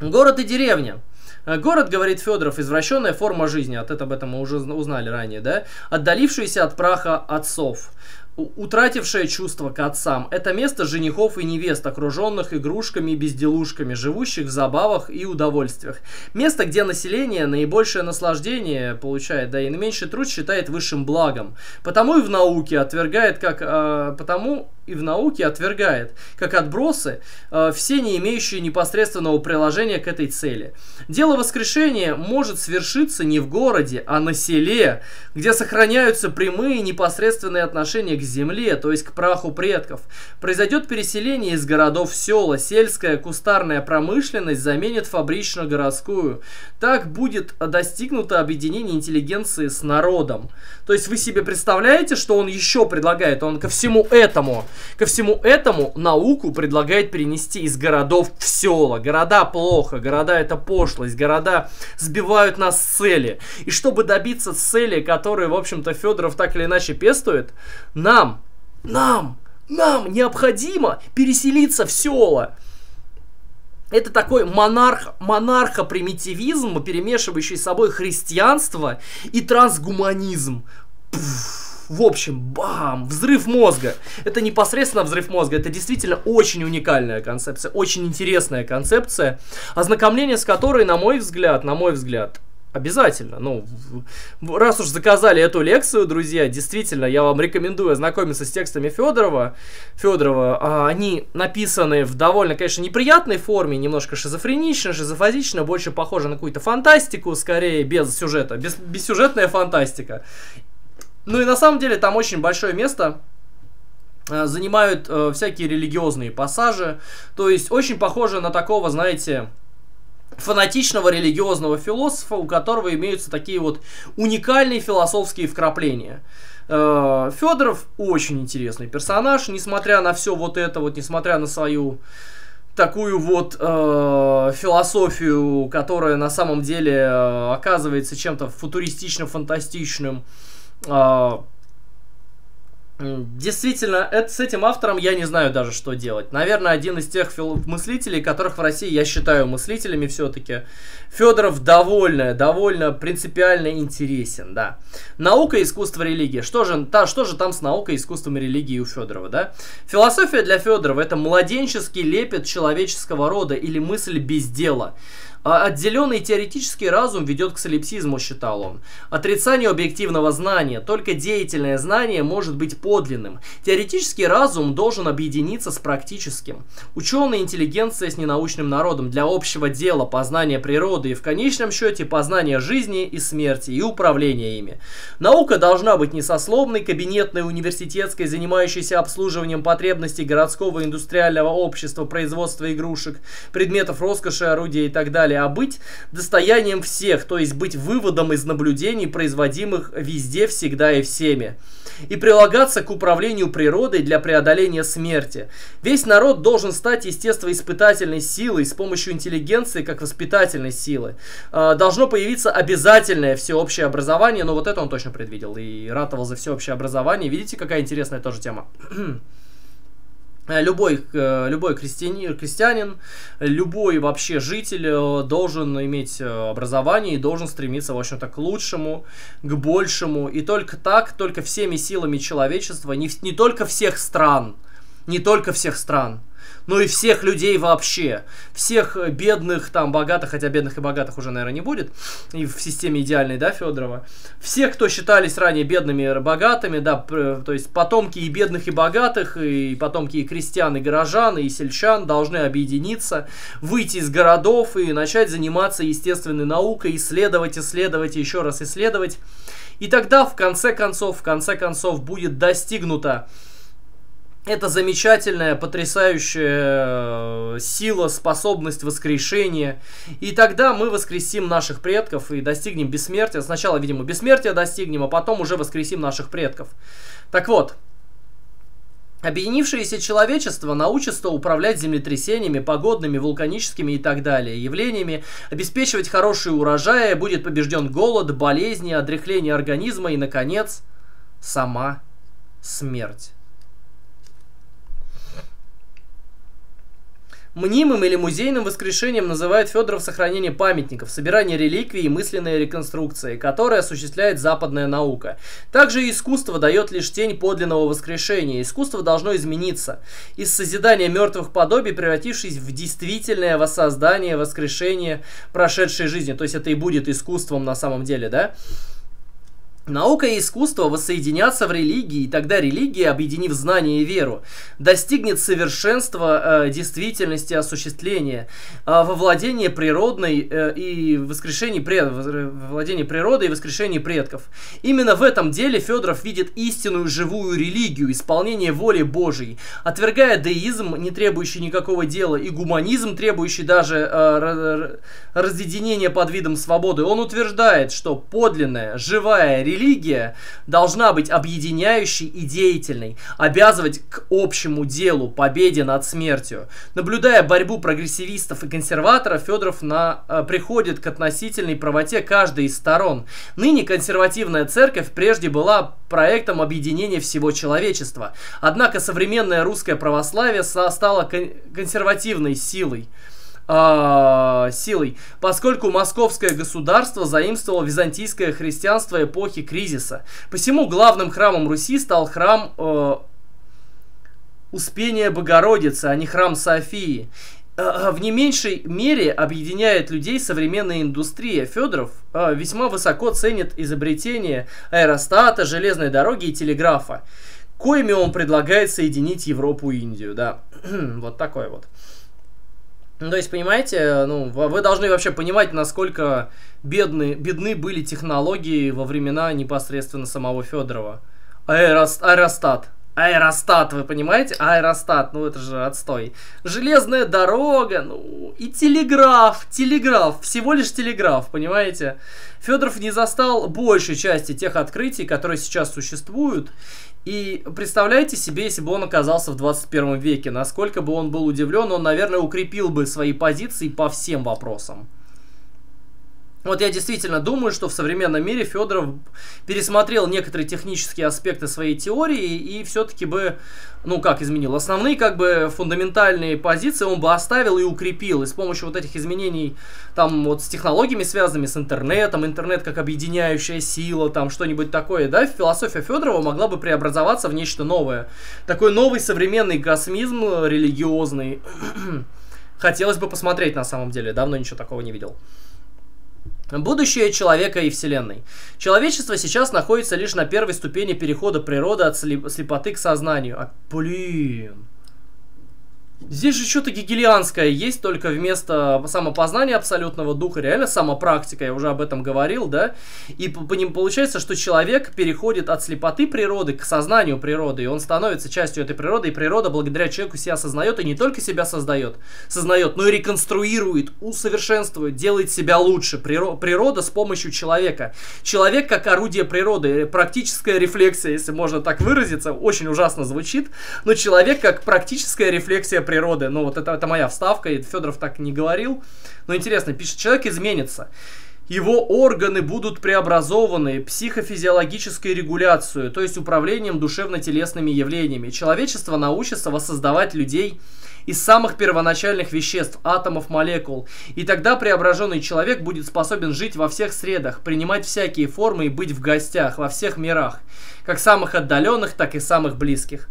Город и деревня. Город, говорит Федоров, извращенная форма жизни. От этого, об этом мы уже узнали ранее, да? Отдалившаяся от праха отцов, утратившее чувство к отцам. Это место женихов и невест, окруженных игрушками и безделушками, живущих в забавах и удовольствиях. Место, где население наибольшее наслаждение получает, да и наименьший труд считает высшим благом. Потому и в науке отвергает, как, э, потому и в науке отвергает, как отбросы, э, все не имеющие непосредственного приложения к этой цели. Дело воскрешения может свершиться не в городе, а на селе, где сохраняются прямые непосредственные отношения к земле, то есть к праху предков. Произойдет переселение из городов в села, сельская кустарная промышленность заменит фабрично-городскую. Так будет достигнуто объединение интеллигенции с народом. То есть вы себе представляете, что он еще предлагает? Он ко всему этому, ко всему этому науку предлагает перенести из городов в села. Города плохо, города это пошлость, города сбивают нас с цели. И чтобы добиться цели, которые, в общем-то, Федоров так или иначе пестует, Нам, нам, нам необходимо переселиться в села. Это такой монарх, монархопримитивизм, перемешивающий с собой христианство и трансгуманизм. Пфф. В общем, бам! Взрыв мозга. Это непосредственно взрыв мозга. Это действительно очень уникальная концепция, очень интересная концепция, ознакомление с которой, на мой взгляд, на мой взгляд... обязательно. Ну, раз уж заказали эту лекцию, друзья, действительно, я вам рекомендую ознакомиться с текстами Федорова. Федорова, они написаны в довольно, конечно, неприятной форме, немножко шизофренично, шизофазично, больше похоже на какую-то фантастику, скорее, без сюжета, без, бессюжетная фантастика. Ну и на самом деле там очень большое место занимают э, всякие религиозные пассажи, то есть очень похоже на такого, знаете... фанатичного религиозного философа, у которого имеются такие вот уникальные философские вкрапления. Федоров очень интересный персонаж, несмотря на все вот это, вот, несмотря на свою такую вот э, философию, которая на самом деле оказывается чем-то футуристично-фантастичным. э, Действительно, это, с этим автором я не знаю даже, что делать. Наверное, один из тех мыслителей, которых в России я считаю мыслителями все-таки. Федоров довольно, довольно принципиально интересен, да. Наука, искусство, религия. Что же, та, что же там с наукой, искусством и религией у Федорова, да? Философия для Федорова – это младенческий лепет человеческого рода или мысль без дела. Отделенный теоретический разум ведет к солипсизму, считал он. Отрицание объективного знания. Только деятельное знание может быть подлинным. Теоретический разум должен объединиться с практическим. Ученая интеллигенция с ненаучным народом для общего дела, познания природы и в конечном счете познания жизни и смерти и управления ими. Наука должна быть несословной, кабинетной, университетской, занимающейся обслуживанием потребностей городского индустриального общества, производства игрушек, предметов роскоши, орудия и так далее. А быть достоянием всех, то есть быть выводом из наблюдений, производимых везде, всегда и всеми, и прилагаться к управлению природой для преодоления смерти. Весь народ должен стать естествоиспытательной силой с помощью интеллигенции как воспитательной силы. Должно появиться обязательное всеобщее образование, но вот это он точно предвидел и ратовал за всеобщее образование. Видите, какая интересная тоже тема. Любой, любой крестьянин, крестьянин, любой вообще житель должен иметь образование и должен стремиться, в общем-то, к лучшему, к большему. И только так, только всеми силами человечества, не, не только всех стран, не только всех стран, но и всех людей вообще. Всех бедных, там, богатых, хотя бедных и богатых уже, наверное, не будет. И в системе идеальной, да, Федорова. Все, кто считались ранее бедными и богатыми, да, то есть потомки и бедных, и богатых, и потомки и крестьян, и горожан, и сельчан должны объединиться, выйти из городов и начать заниматься естественной наукой, исследовать, исследовать, и еще раз исследовать. И тогда, в конце концов, в конце концов, будет достигнуто это замечательная, потрясающая сила, способность воскрешения. И тогда мы воскресим наших предков и достигнем бессмертия. Сначала, видимо, бессмертия достигнем, а потом уже воскресим наших предков. Так вот, объединившееся человечество научится управлять землетрясениями, погодными, вулканическими и так далее явлениями, обеспечивать хорошие урожаи, будет побежден голод, болезни, одряхление организма и, наконец, сама смерть. Мнимым или музейным воскрешением называют Федоров сохранение памятников, собирание реликвий и мысленные реконструкции, которые осуществляет западная наука. Также искусство дает лишь тень подлинного воскрешения. Искусство должно измениться, из созидания мертвых подобий, превратившись в действительное воссоздание, воскрешение прошедшей жизни. То есть это и будет искусством на самом деле, да? Наука и искусство воссоединятся в религии, и тогда религия, объединив знание и веру, достигнет совершенства э, действительности осуществления, э, во владении природной э, и воскрешении пред... владении природой и воскрешении предков. Именно в этом деле Федоров видит истинную живую религию, исполнение воли Божией, отвергая деизм, не требующий никакого дела, и гуманизм, требующий даже э, разъединения под видом свободы. Он утверждает, что подлинная, живая религия Религия должна быть объединяющей и деятельной, обязывать к общему делу, победе над смертью. Наблюдая борьбу прогрессивистов и консерваторов, Федоров на, э, приходит к относительной правоте каждой из сторон. Ныне консервативная церковь прежде была проектом объединения всего человечества. Однако современное русское православие стало кон- консервативной силой. силой, поскольку московское государство заимствовало византийское христианство эпохи кризиса. Посему главным храмом Руси стал храм э, Успения Богородицы, а не храм Софии. В не меньшей мере объединяет людей современная индустрия. Федоров э, весьма высоко ценит изобретение аэростата, железной дороги и телеграфа, коими он предлагает соединить Европу и Индию. Да, вот такой вот. То есть, понимаете, ну, вы должны вообще понимать, насколько бедны, бедны были технологии во времена непосредственно самого Федорова. Аэрост, аэростат. Аэростат, вы понимаете? Аэростат, ну это же отстой. Железная дорога, ну и телеграф, телеграф, всего лишь телеграф, понимаете? Федоров не застал большей части тех открытий, которые сейчас существуют. И представляете себе, если бы он оказался в двадцать первом веке, насколько бы он был удивлен, он, наверное, укрепил бы свои позиции по всем вопросам. Вот я действительно думаю, что в современном мире Федоров пересмотрел некоторые технические аспекты своей теории и все-таки бы, ну как изменил, основные как бы фундаментальные позиции он бы оставил и укрепил. И с помощью вот этих изменений, там вот с технологиями связанными, с интернетом, интернет как объединяющая сила, там что-нибудь такое, да, философия Федорова могла бы преобразоваться в нечто новое. Такой новый современный космизм религиозный. Хотелось бы посмотреть на самом деле, давно ничего такого не видел. Будущее человека и Вселенной. Человечество сейчас находится лишь на первой ступени перехода природы от слепоты к сознанию. А, блин. Здесь же что-то гегелианское есть, только вместо самопознания абсолютного духа, реально самопрактика, я уже об этом говорил, да? И по ним получается, что человек переходит от слепоты природы к сознанию природы, и он становится частью этой природы, и природа благодаря человеку себя сознает, и не только себя создает, сознает, но и реконструирует, усовершенствует, делает себя лучше. Природа с помощью человека. Человек как орудие природы, практическая рефлексия, если можно так выразиться, очень ужасно звучит, но человек как практическая рефлексия природы. Природы. Ну, вот это, это моя вставка, и Федоров так не говорил. Но интересно, пишет, человек изменится. его органы будут преобразованы психофизиологической регуляцией, то есть управлением душевно-телесными явлениями. Человечество научится воссоздавать людей из самых первоначальных веществ, атомов, молекул. И тогда преображенный человек будет способен жить во всех средах, принимать всякие формы и быть в гостях, во всех мирах, как самых отдаленных, так и самых близких.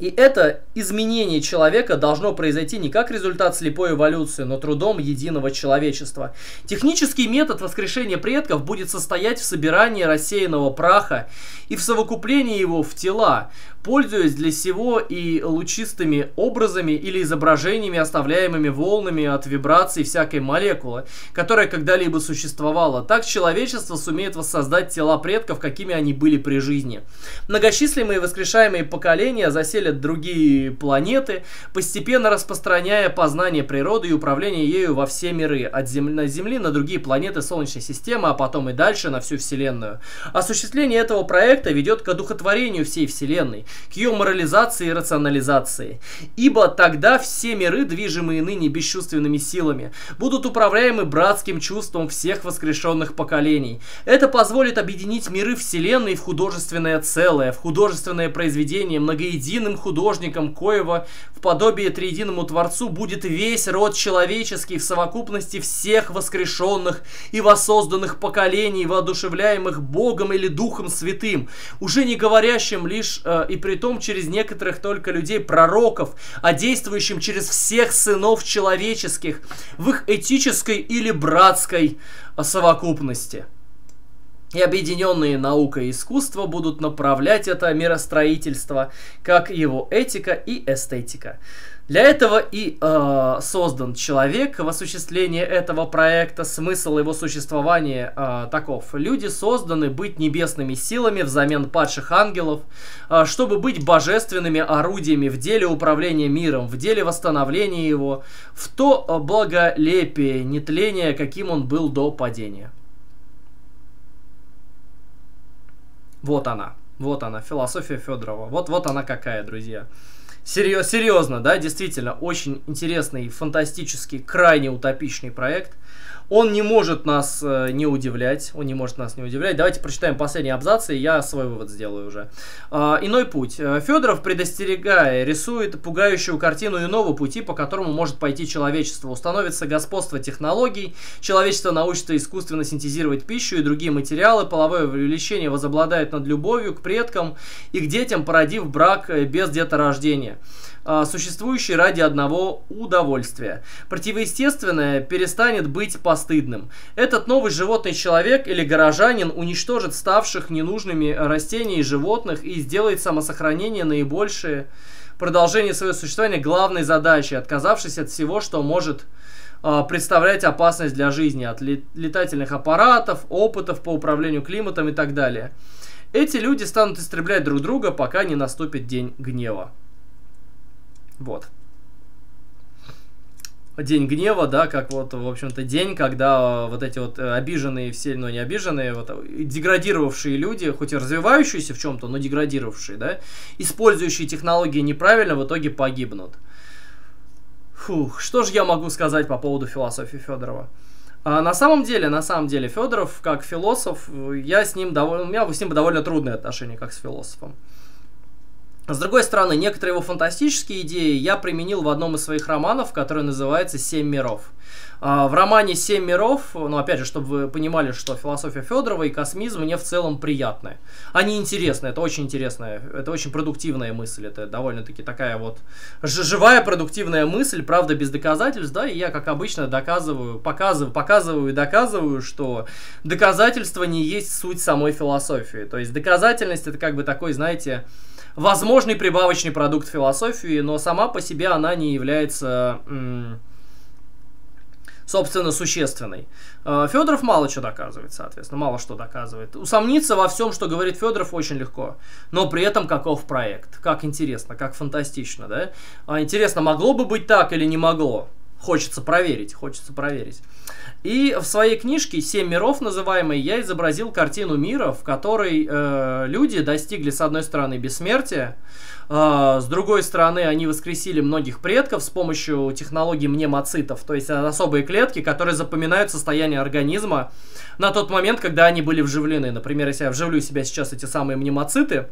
И это изменение человека должно произойти не как результат слепой эволюции, но трудом единого человечества. Технический метод воскрешения предков будет состоять в собирании рассеянного праха и в совокуплении его в тела, пользуясь для сего и лучистыми образами или изображениями, оставляемыми волнами от вибраций всякой молекулы, которая когда-либо существовала. Так человечество сумеет воссоздать тела предков, какими они были при жизни. Многочисленные воскрешаемые поколения засели другие планеты, постепенно распространяя познание природы и управление ею во все миры, от Земли на другие планеты Солнечной системы, а потом и дальше на всю Вселенную. Осуществление этого проекта ведет к одухотворению всей Вселенной, к ее морализации и рационализации. Ибо тогда все миры, движимые ныне бесчувственными силами, будут управляемы братским чувством всех воскрешенных поколений. Это позволит объединить миры Вселенной в художественное целое, в художественное произведение, многоединым художником, коего в подобие триединому Творцу будет весь род человеческий в совокупности всех воскрешенных и воссозданных поколений, воодушевляемых Богом или Духом Святым, уже не говорящим лишь э, и притом через некоторых только людей-пророков, а действующим через всех сынов человеческих в их этической или братской совокупности. И объединенные наука и искусство будут направлять это миростроительство, как его этика и эстетика. Для этого и э, создан человек. В осуществлении этого проекта смысл его существования э, таков. Люди созданы быть небесными силами взамен падших ангелов, э, чтобы быть божественными орудиями в деле управления миром, в деле восстановления его, в то благолепие, нетление, каким он был до падения. Вот она, вот она, философия Федорова. Вот, вот она какая, друзья. Серьез, серьезно, да, действительно, очень интересный, фантастический, крайне утопичный проект. Он не может нас э, не удивлять, он не может нас не удивлять. Давайте прочитаем последний абзац, и я свой вывод сделаю уже. Э, иной путь. Федоров, предостерегая, рисует пугающую картину иного пути, по которому может пойти человечество. Установится господство технологий, человечество научится искусственно синтезировать пищу и другие материалы, половое влечение возобладает над любовью к предкам и к детям, породив брак без деторождения, существующий ради одного удовольствия. Противоестественное перестанет быть постыдным. Этот новый животный человек или горожанин уничтожит ставших ненужными растений и животных и сделает самосохранение наибольшее продолжение своего существования главной задачей, отказавшись от всего, что может представлять опасность для жизни, от летательных аппаратов, опытов по управлению климатом и так далее. Эти люди станут истреблять друг друга, пока не наступит день гнева. Вот. День гнева, да, как вот, в общем-то, день, когда вот эти вот обиженные все, но не обиженные, вот, деградировавшие люди, хоть и развивающиеся в чем-то, но деградировавшие, да, использующие технологии неправильно, в итоге погибнут. Фух, что же я могу сказать по поводу философии Федорова? А на самом деле, на самом деле, Федоров, как философ, я с ним довольно, у меня с ним довольно трудные отношения, как с философом. С другой стороны, некоторые его фантастические идеи я применил в одном из своих романов, который называется «Семь миров». В романе «Семь миров», ну опять же, чтобы вы понимали, что философия Федорова и космизм мне в целом приятны. Они интересны, это очень интересная, это очень продуктивная мысль, это довольно-таки такая вот живая продуктивная мысль, правда без доказательств, да, и я, как обычно, доказываю, показываю, показываю и доказываю, что доказательство не есть суть самой философии. То есть доказательность — это как бы такой, знаете, возможный прибавочный продукт философии, но сама по себе она не является, собственно, существенной. Федоров мало что доказывает, соответственно, мало что доказывает. Усомниться во всем, что говорит Федоров, очень легко, но при этом каков проект, как интересно, как фантастично, да? Интересно, могло бы быть так или не могло? Хочется проверить, хочется проверить. И в своей книжке «Семь миров» называемой я изобразил картину мира, в которой э, люди достигли, с одной стороны, бессмертия, э, с другой стороны, они воскресили многих предков с помощью технологии мнемоцитов, то есть особые клетки, которые запоминают состояние организма на тот момент, когда они были вживлены. Например, если я вживлю в себя сейчас эти самые мнемоциты,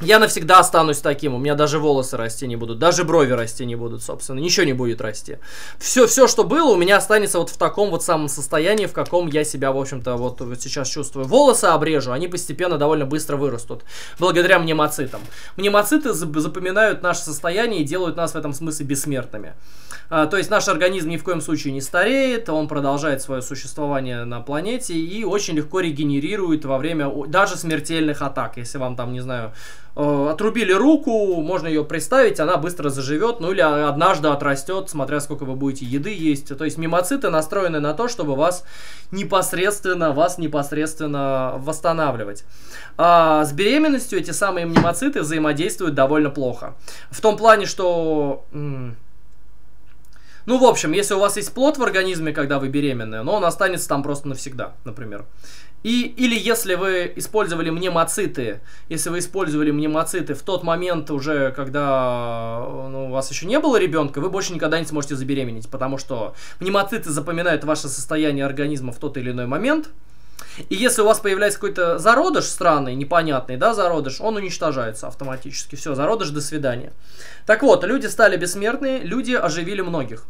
я навсегда останусь таким, у меня даже волосы расти не будут, даже брови расти не будут, собственно, ничего не будет расти. Все, все, что было, у меня останется вот в таком вот самом состоянии, в каком я себя, в общем-то, вот, вот сейчас чувствую. Волосы обрежу, они постепенно довольно быстро вырастут, благодаря мнемоцитам. Мнемоциты запоминают наше состояние и делают нас в этом смысле бессмертными. А, то есть наш организм ни в коем случае не стареет, он продолжает свое существование на планете и очень легко регенерирует во время даже смертельных атак, если вам там, не знаю... Отрубили руку, можно ее приставить, она быстро заживет, ну или однажды отрастет, смотря сколько вы будете еды есть. То есть мимоциты настроены на то, чтобы вас непосредственно, вас непосредственно восстанавливать. А с беременностью эти самые мимоциты взаимодействуют довольно плохо. В том плане, что... Ну, в общем, если у вас есть плод в организме, когда вы беременны, но он останется там просто навсегда, например. И, или если вы использовали мнемоциты, если вы использовали мнемоциты в тот момент уже, когда ну, у вас еще не было ребенка, вы больше никогда не сможете забеременеть, потому что мнемоциты запоминают ваше состояние организма в тот или иной момент. И если у вас появляется какой-то зародыш странный, непонятный, да, зародыш, он уничтожается автоматически. Все, зародыш, до свидания. Так вот, люди стали бессмертные, люди оживили многих.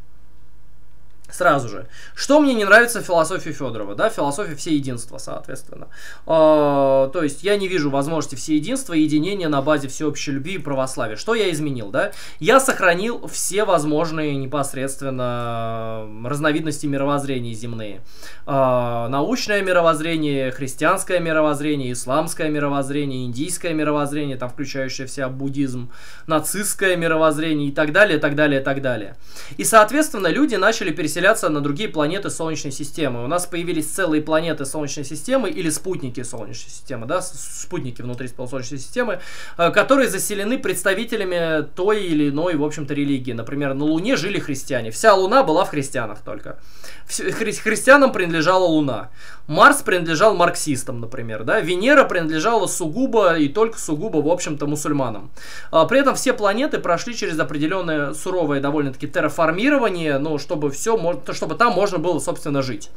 Сразу же. Что мне не нравится в философии Федорова, да, философия всеединства, соответственно. Э, то есть я не вижу возможности всеединства и единения на базе всеобщей любви и православия. Что я изменил, да? Я сохранил все возможные непосредственно разновидности мировоззрения земные. Э, научное мировоззрение, христианское мировоззрение, исламское мировоззрение, индийское мировоззрение, там включающее в себя буддизм, нацистское мировоззрение и так далее, и так далее, и так далее. И, соответственно, люди начали переселяться на другие планеты Солнечной системы. У нас появились целые планеты Солнечной системы или спутники Солнечной системы, да, спутники внутри Солнечной системы, которые заселены представителями той или иной, в общем-то, религии. Например, на Луне жили христиане. Вся Луна была в христианах только. Хри- христианам принадлежала Луна. Марс принадлежал марксистам, например, да. Венера принадлежала сугубо и только сугубо, в общем-то, мусульманам. При этом все планеты прошли через определенное суровое довольно-таки терраформирование, ну, чтобы все, чтобы там можно было, собственно, жить.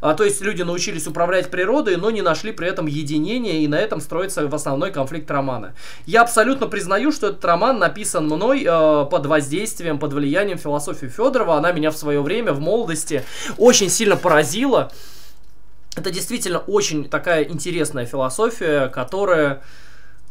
А, то есть люди научились управлять природой, но не нашли при этом единения, и на этом строится в основной конфликт романа. Я абсолютно признаю, что этот роман написан мной э, под воздействием, под влиянием философии Федорова. Она меня в свое время, в молодости, очень сильно поразила. Это действительно очень такая интересная философия, которая...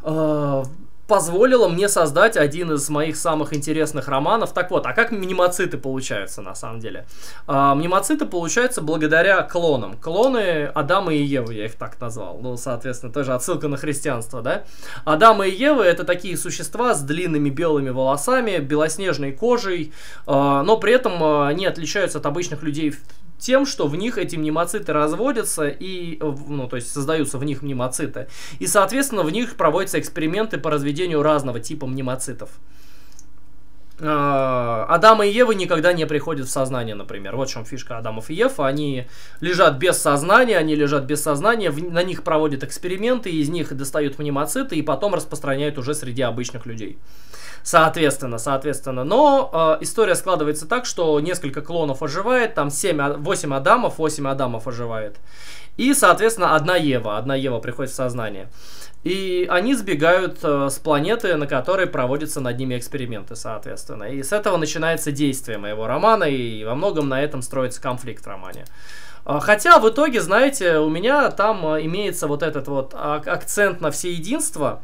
Э, позволило мне создать один из моих самых интересных романов. Так вот, а как мнемоциты получаются на самом деле? А, мнемоциты получаются благодаря клонам. Клоны Адама и Евы, я их так назвал. Ну, соответственно, тоже отсылка на христианство, да? Адам и Ева — это такие существа с длинными белыми волосами, белоснежной кожей, а, но при этом они отличаются от обычных людей тем, что в них эти мнемоциты разводятся, и, ну, то есть создаются в них мнемоциты. И, соответственно, в них проводятся эксперименты по разведению разного типа мнемоцитов. Адама и Евы никогда не приходят в сознание, например. Вот в чем фишка Адамов и Ев. Они лежат без сознания, они лежат без сознания, в, на них проводят эксперименты, из них достают мнемоциты и потом распространяют уже среди обычных людей. Соответственно, соответственно. Но э, история складывается так, что несколько клонов оживает, там семь, восемь Адамов, восемь Адамов оживает. И, соответственно, одна Ева, одна Ева приходит в сознание. И они сбегают э, с планеты, на которой проводятся над ними эксперименты, соответственно. И с этого начинается действие моего романа, и во многом на этом строится конфликт в романе. Хотя в итоге, знаете, у меня там имеется вот этот вот акцент на всеединство,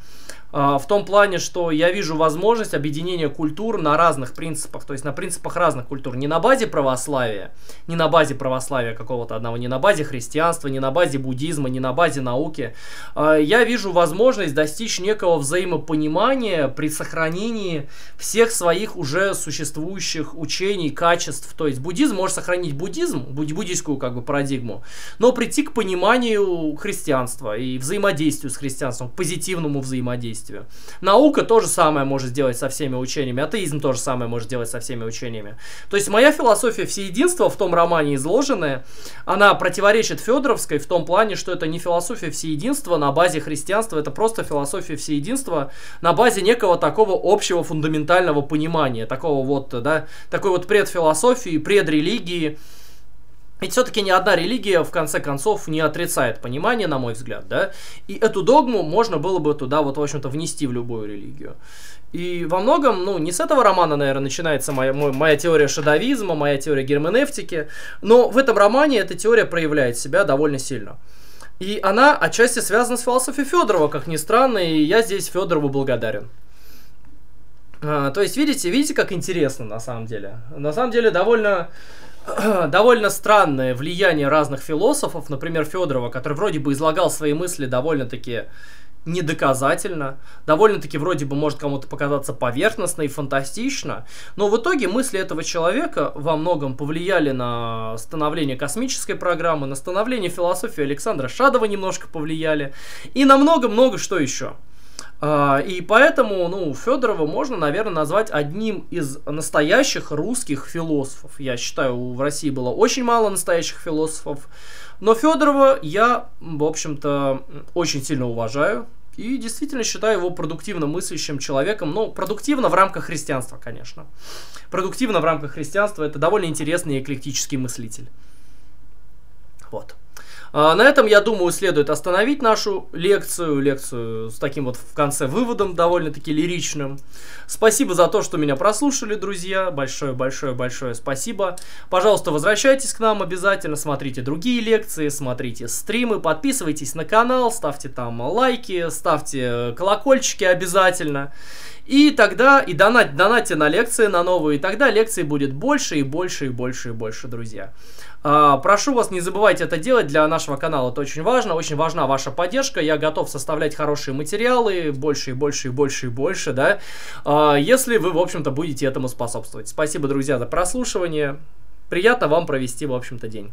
в том плане, что я вижу возможность объединения культур на разных принципах, то есть на принципах разных культур. Не на базе православия, не на базе православия какого-то одного, не на базе христианства, не на базе буддизма, не на базе науки. Я вижу возможность достичь некого взаимопонимания при сохранении всех своих уже существующих учений, качеств. То есть буддизм может сохранить буддизм, буддийскую как бы парадигму, но прийти к пониманию христианства и взаимодействию с христианством, к позитивному взаимодействию. действию. Наука то же самое может сделать со всеми учениями, атеизм то же самое может делать со всеми учениями. То есть моя философия всеединства, в том романе изложенная, она противоречит Федоровской в том плане, что это не философия всеединства на базе христианства, это просто философия всеединства на базе некого такого общего фундаментального понимания, такого вот, да, такой вот предфилософии, предрелигии. Ведь все-таки ни одна религия, в конце концов, не отрицает понимание, на мой взгляд, да, и эту догму можно было бы туда, вот, в общем-то, внести в любую религию. И во многом, ну, не с этого романа, наверное, начинается моя, моя, моя теория шадовизма, моя теория герменевтики, но в этом романе эта теория проявляет себя довольно сильно. И она отчасти связана с философией Федорова, как ни странно, и я здесь Федорову благодарен. А, то есть, видите, видите, как интересно, на самом деле. На самом деле, довольно... довольно странное влияние разных философов, например, Федорова, который вроде бы излагал свои мысли довольно-таки недоказательно, довольно-таки вроде бы может кому-то показаться поверхностно и фантастично, но в итоге мысли этого человека во многом повлияли на становление космической программы, на становление философии Александра Шадова немножко повлияли и на много-много что еще. И поэтому, ну, Федорова можно, наверное, назвать одним из настоящих русских философов. Я считаю, в России было очень мало настоящих философов. Но Федорова я, в общем-то, очень сильно уважаю. И действительно считаю его продуктивно мыслящим человеком. Ну, продуктивно в рамках христианства, конечно. Продуктивно в рамках христианства. Это довольно интересный и эклектический мыслитель. Вот. На этом, я думаю, следует остановить нашу лекцию, лекцию с таким вот в конце выводом довольно-таки лиричным. Спасибо за то, что меня прослушали, друзья. Большое-большое-большое спасибо. Пожалуйста, возвращайтесь к нам обязательно, смотрите другие лекции, смотрите стримы, подписывайтесь на канал, ставьте там лайки, ставьте колокольчики обязательно. И тогда, и донать, донатьте на лекции, на новые, и тогда лекций будет больше и больше и больше и больше, друзья. Прошу вас, не забывайте это делать, для нашего канала это очень важно, очень важна ваша поддержка, я готов составлять хорошие материалы, больше и больше и больше и больше, да, если вы, в общем-то, будете этому способствовать. Спасибо, друзья, за прослушивание, приятно вам провести, в общем-то, день.